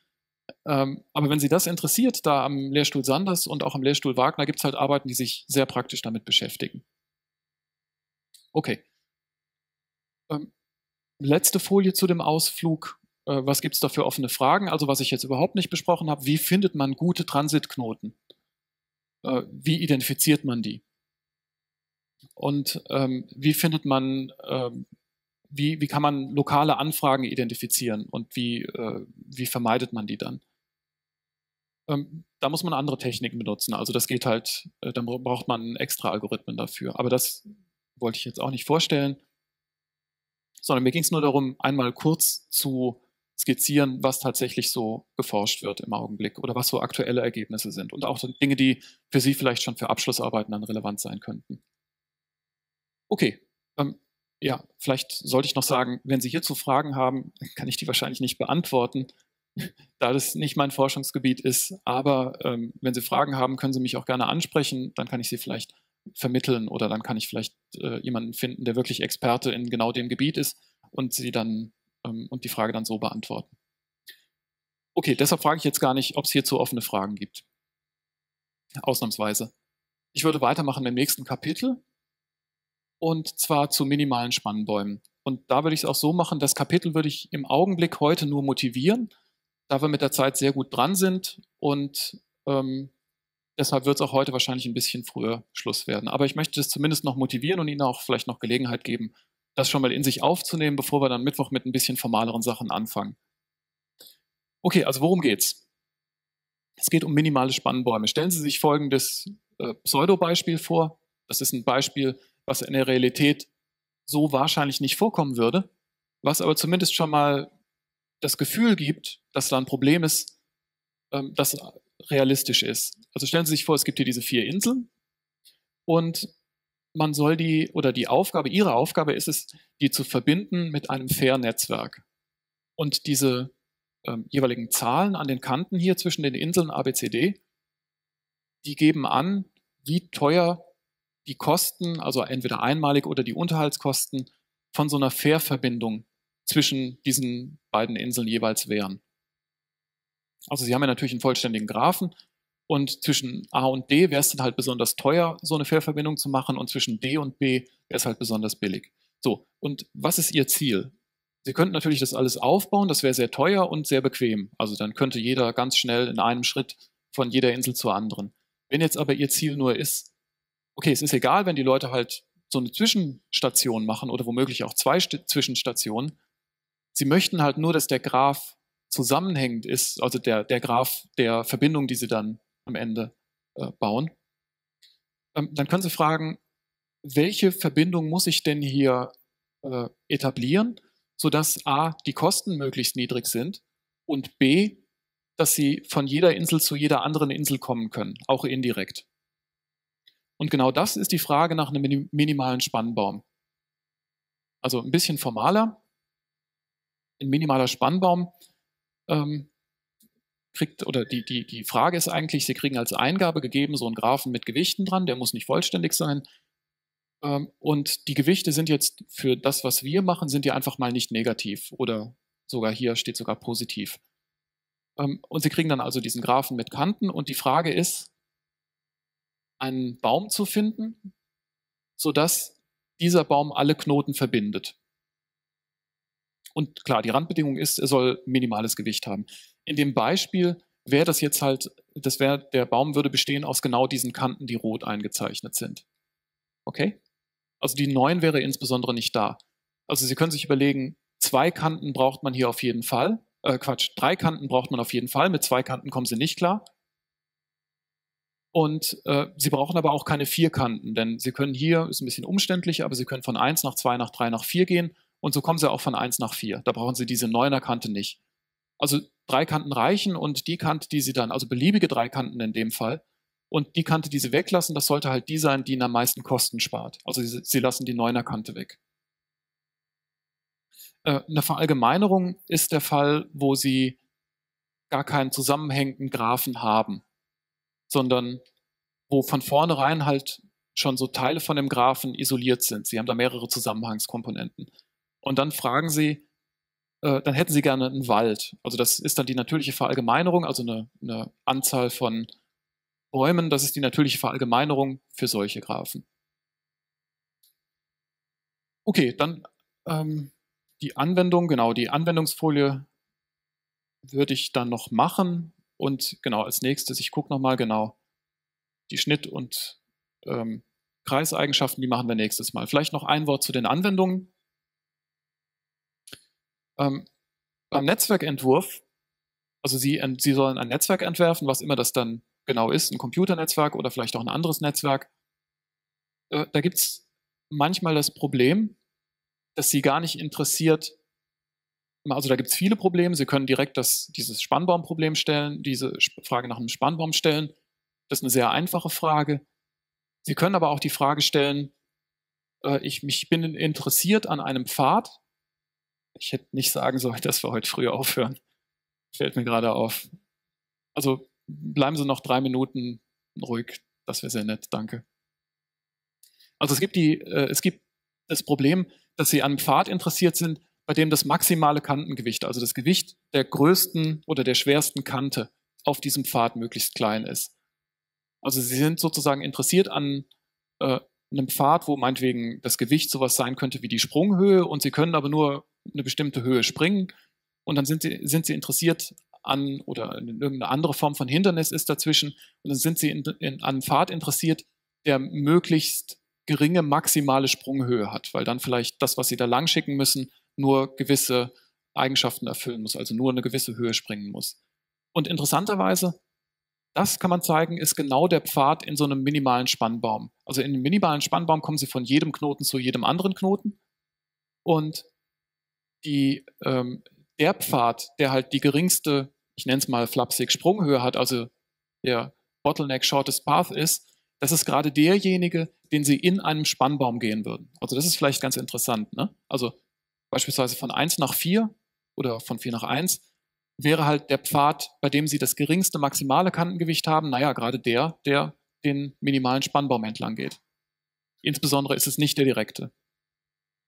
Ähm, aber wenn Sie das interessiert, da am Lehrstuhl Sanders und auch am Lehrstuhl Wagner gibt es halt Arbeiten, die sich sehr praktisch damit beschäftigen. Okay. Letzte Folie zu dem Ausflug. Was gibt es da für offene Fragen? Also was ich jetzt überhaupt nicht besprochen habe, wie findet man gute Transitknoten? Wie identifiziert man die? Und ähm, wie findet man, ähm, wie, wie kann man lokale Anfragen identifizieren und wie, äh, wie vermeidet man die dann? Ähm, da muss man andere Techniken benutzen. Also das geht halt, äh, dann braucht man extra Algorithmen dafür. Aber das wollte ich jetzt auch nicht vorstellen. Sondern mir ging es nur darum, einmal kurz zu skizzieren, was tatsächlich so geforscht wird im Augenblick oder was so aktuelle Ergebnisse sind und auch Dinge, die für Sie vielleicht schon für Abschlussarbeiten dann relevant sein könnten. Okay, ähm, ja, vielleicht sollte ich noch sagen, wenn Sie hierzu Fragen haben, kann ich die wahrscheinlich nicht beantworten, da das nicht mein Forschungsgebiet ist, aber ähm, wenn Sie Fragen haben, können Sie mich auch gerne ansprechen, dann kann ich Sie vielleicht vermitteln oder dann kann ich vielleicht äh, jemanden finden, der wirklich Experte in genau dem Gebiet ist und sie dann ähm, und die Frage dann so beantworten. Okay, deshalb frage ich jetzt gar nicht, ob es hierzu offene Fragen gibt. Ausnahmsweise. Ich würde weitermachen im nächsten Kapitel und zwar zu minimalen Spannbäumen. Und da würde ich es auch so machen, das Kapitel würde ich im Augenblick heute nur motivieren, da wir mit der Zeit sehr gut dran sind und ähm, deshalb wird es auch heute wahrscheinlich ein bisschen früher Schluss werden. Aber ich möchte das zumindest noch motivieren und Ihnen auch vielleicht noch Gelegenheit geben, das schon mal in sich aufzunehmen, bevor wir dann Mittwoch mit ein bisschen formaleren Sachen anfangen. Okay, also worum geht's? Es geht um minimale Spannbäume. Stellen Sie sich folgendes äh, Pseudobeispiel vor. Das ist ein Beispiel, was in der Realität so wahrscheinlich nicht vorkommen würde, was aber zumindest schon mal das Gefühl gibt, dass da ein Problem ist, ähm, das realistisch ist. Also stellen Sie sich vor, es gibt hier diese vier Inseln und man soll die, oder die Aufgabe, Ihre Aufgabe ist es, die zu verbinden mit einem Fair-Netzwerk. Und diese ähm, jeweiligen Zahlen an den Kanten hier zwischen den Inseln A, B, C, D, die geben an, wie teuer die Kosten, also entweder einmalig oder die Unterhaltskosten von so einer Fair-Verbindung zwischen diesen beiden Inseln jeweils wären. Also Sie haben ja natürlich einen vollständigen Graphen und zwischen A und D wäre es dann halt besonders teuer, so eine Fair-Verbindung zu machen, und zwischen D und B wäre es halt besonders billig. So, und was ist Ihr Ziel? Sie könnten natürlich das alles aufbauen, das wäre sehr teuer und sehr bequem. Also dann könnte jeder ganz schnell in einem Schritt von jeder Insel zur anderen. Wenn jetzt aber Ihr Ziel nur ist, okay, es ist egal, wenn die Leute halt so eine Zwischenstation machen oder womöglich auch zwei Zwischenstationen, Sie möchten halt nur, dass der Graph zusammenhängend ist, also der, der Graph der Verbindung, die Sie dann am Ende äh, bauen. Ähm, dann können Sie fragen, welche Verbindung muss ich denn hier äh, etablieren, sodass A, die Kosten möglichst niedrig sind und B, dass Sie von jeder Insel zu jeder anderen Insel kommen können, auch indirekt. Und genau das ist die Frage nach einem minim- minimalen Spannbaum. Also ein bisschen formaler. Ein minimaler Spannbaum ähm, kriegt, oder die, die, die Frage ist eigentlich, Sie kriegen als Eingabe gegeben so einen Graphen mit Gewichten dran, der muss nicht vollständig sein. Ähm, und die Gewichte sind jetzt für das, was wir machen, sind ja einfach mal nicht negativ oder sogar hier steht sogar positiv. Ähm, und Sie kriegen dann also diesen Graphen mit Kanten und die Frage ist, einen Baum zu finden, sodass dieser Baum alle Knoten verbindet. Und klar, die Randbedingung ist, er soll minimales Gewicht haben. In dem Beispiel wäre das jetzt halt, das wäre, der Baum würde bestehen aus genau diesen Kanten, die rot eingezeichnet sind. Okay? Also die neun wäre insbesondere nicht da. Also Sie können sich überlegen, zwei Kanten braucht man hier auf jeden Fall. Äh, Quatsch, drei Kanten braucht man auf jeden Fall. Mit zwei Kanten kommen Sie nicht klar. Und äh, Sie brauchen aber auch keine vier Kanten, denn Sie können hier, ist ein bisschen umständlich, aber Sie können von eins nach zwei nach drei nach vier gehen. Und so kommen Sie auch von eins nach vier. Da brauchen Sie diese Neunerkante nicht. Also drei Kanten reichen und die Kante, die Sie dann, also beliebige drei Kanten in dem Fall, und die Kante, die Sie weglassen, das sollte halt die sein, die Ihnen am meisten Kosten spart. Also Sie, Sie lassen die Neunerkante weg. Äh, eine Verallgemeinerung ist der Fall, wo Sie gar keinen zusammenhängenden Graphen haben, sondern wo von vornherein halt schon so Teile von dem Graphen isoliert sind. Sie haben da mehrere Zusammenhangskomponenten. Und dann fragen Sie, äh, dann hätten Sie gerne einen Wald. Also das ist dann die natürliche Verallgemeinerung, also eine, eine Anzahl von Bäumen. Das ist die natürliche Verallgemeinerung für solche Graphen. Okay, dann ähm, die Anwendung, genau, die Anwendungsfolie würde ich dann noch machen. Und genau, als nächstes, ich gucke nochmal genau, die Schnitt- und ähm, Kreiseigenschaften, die machen wir nächstes Mal. Vielleicht noch ein Wort zu den Anwendungen. Ähm, beim Netzwerkentwurf, also Sie, Sie sollen ein Netzwerk entwerfen, was immer das dann genau ist, ein Computernetzwerk oder vielleicht auch ein anderes Netzwerk. Äh, da gibt es manchmal das Problem, dass Sie gar nicht interessiert, also da gibt es viele Probleme, Sie können direkt das, dieses Spannbaumproblem stellen, diese Frage nach einem Spannbaum stellen, das ist eine sehr einfache Frage. Sie können aber auch die Frage stellen, äh, ich mich bin interessiert an einem Pfad. Ich hätte nicht sagen sollen, dass wir heute früher aufhören. Fällt mir gerade auf. Also bleiben Sie noch drei Minuten ruhig. Das wäre sehr nett. Danke. Also es gibt, die, äh, es gibt das Problem, dass Sie an einem Pfad interessiert sind, bei dem das maximale Kantengewicht, also das Gewicht der größten oder der schwersten Kante auf diesem Pfad möglichst klein ist. Also Sie sind sozusagen interessiert an äh, einem Pfad, wo meinetwegen das Gewicht sowas sein könnte wie die Sprunghöhe und Sie können aber nur eine bestimmte Höhe springen und dann sind sie, sind sie interessiert an, oder irgendeine andere Form von Hindernis ist dazwischen, und dann sind sie in, in, an einem Pfad interessiert, der möglichst geringe maximale Sprunghöhe hat, weil dann vielleicht das, was sie da lang schicken müssen, nur gewisse Eigenschaften erfüllen muss, also nur eine gewisse Höhe springen muss. Und interessanterweise, das kann man zeigen, ist genau der Pfad in so einem minimalen Spannbaum. Also in einem minimalen Spannbaum kommen sie von jedem Knoten zu jedem anderen Knoten und die, ähm, der Pfad, der halt die geringste, ich nenne es mal flapsig, Sprunghöhe hat, also der Bottleneck Shortest Path ist, das ist gerade derjenige, den sie in einem Spannbaum gehen würden. Also das ist vielleicht ganz interessant, ne? Also beispielsweise von eins nach vier oder von vier nach eins wäre halt der Pfad, bei dem sie das geringste maximale Kantengewicht haben, naja, gerade der, der den minimalen Spannbaum entlang geht. Insbesondere ist es nicht der direkte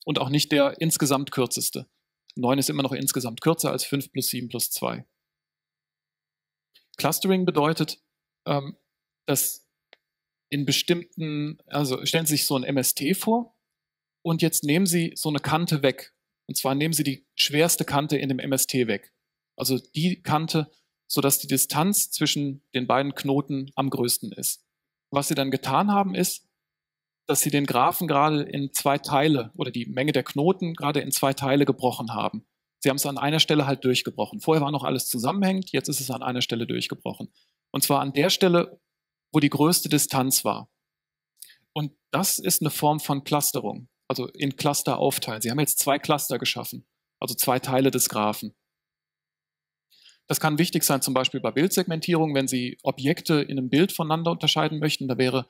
und auch nicht der insgesamt kürzeste. neun ist immer noch insgesamt kürzer als fünf plus sieben plus zwei. Clustering bedeutet, ähm, dass in bestimmten, also stellen Sie sich so ein M S T vor und jetzt nehmen Sie so eine Kante weg. Und zwar nehmen Sie die schwerste Kante in dem M S T weg. Also die Kante, sodass die Distanz zwischen den beiden Knoten am größten ist. Was Sie dann getan haben, ist, dass Sie den Graphen gerade in zwei Teile oder die Menge der Knoten gerade in zwei Teile gebrochen haben. Sie haben es an einer Stelle halt durchgebrochen. Vorher war noch alles zusammenhängend, jetzt ist es an einer Stelle durchgebrochen. Und zwar an der Stelle, wo die größte Distanz war. Und das ist eine Form von Clusterung, also in Cluster aufteilen. Sie haben jetzt zwei Cluster geschaffen, also zwei Teile des Graphen. Das kann wichtig sein, zum Beispiel bei Bildsegmentierung, wenn Sie Objekte in einem Bild voneinander unterscheiden möchten, da wäre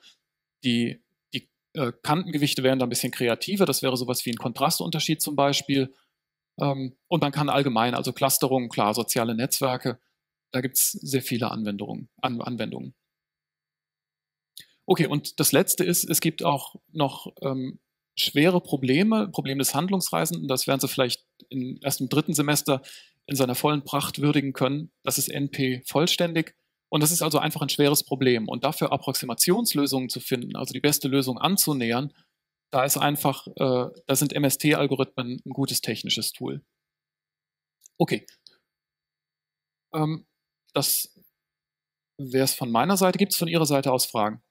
die, die äh, Kantengewichte wären da ein bisschen kreativer, das wäre sowas wie ein Kontrastunterschied zum Beispiel. Ähm, und man kann allgemein, also Clusterung, klar, soziale Netzwerke, da gibt es sehr viele Anwendungen, An Anwendungen. Okay, und das Letzte ist, es gibt auch noch ähm, schwere Probleme, Problem des Handlungsreisenden, das werden Sie vielleicht in, erst im dritten Semester in seiner vollen Pracht würdigen können, das ist N P vollständig und das ist also einfach ein schweres Problem und dafür Approximationslösungen zu finden, also die beste Lösung anzunähern, da ist einfach, äh, da sind M S T-Algorithmen ein gutes technisches Tool. Okay, ähm, das wäre es von meiner Seite. Gibt es von Ihrer Seite aus Fragen?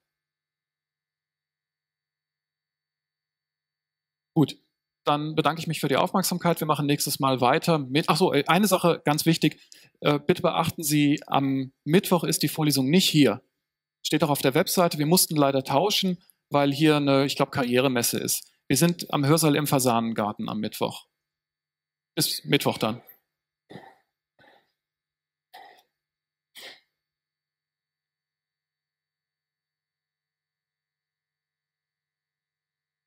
Gut. Dann bedanke ich mich für die Aufmerksamkeit. Wir machen nächstes Mal weiter mit, achso, eine Sache ganz wichtig, bitte beachten Sie, am Mittwoch ist die Vorlesung nicht hier. Steht auch auf der Webseite, wir mussten leider tauschen, weil hier eine, ich glaube, Karrieremesse ist. Wir sind am Hörsaal im Fasanengarten am Mittwoch. Bis Mittwoch dann.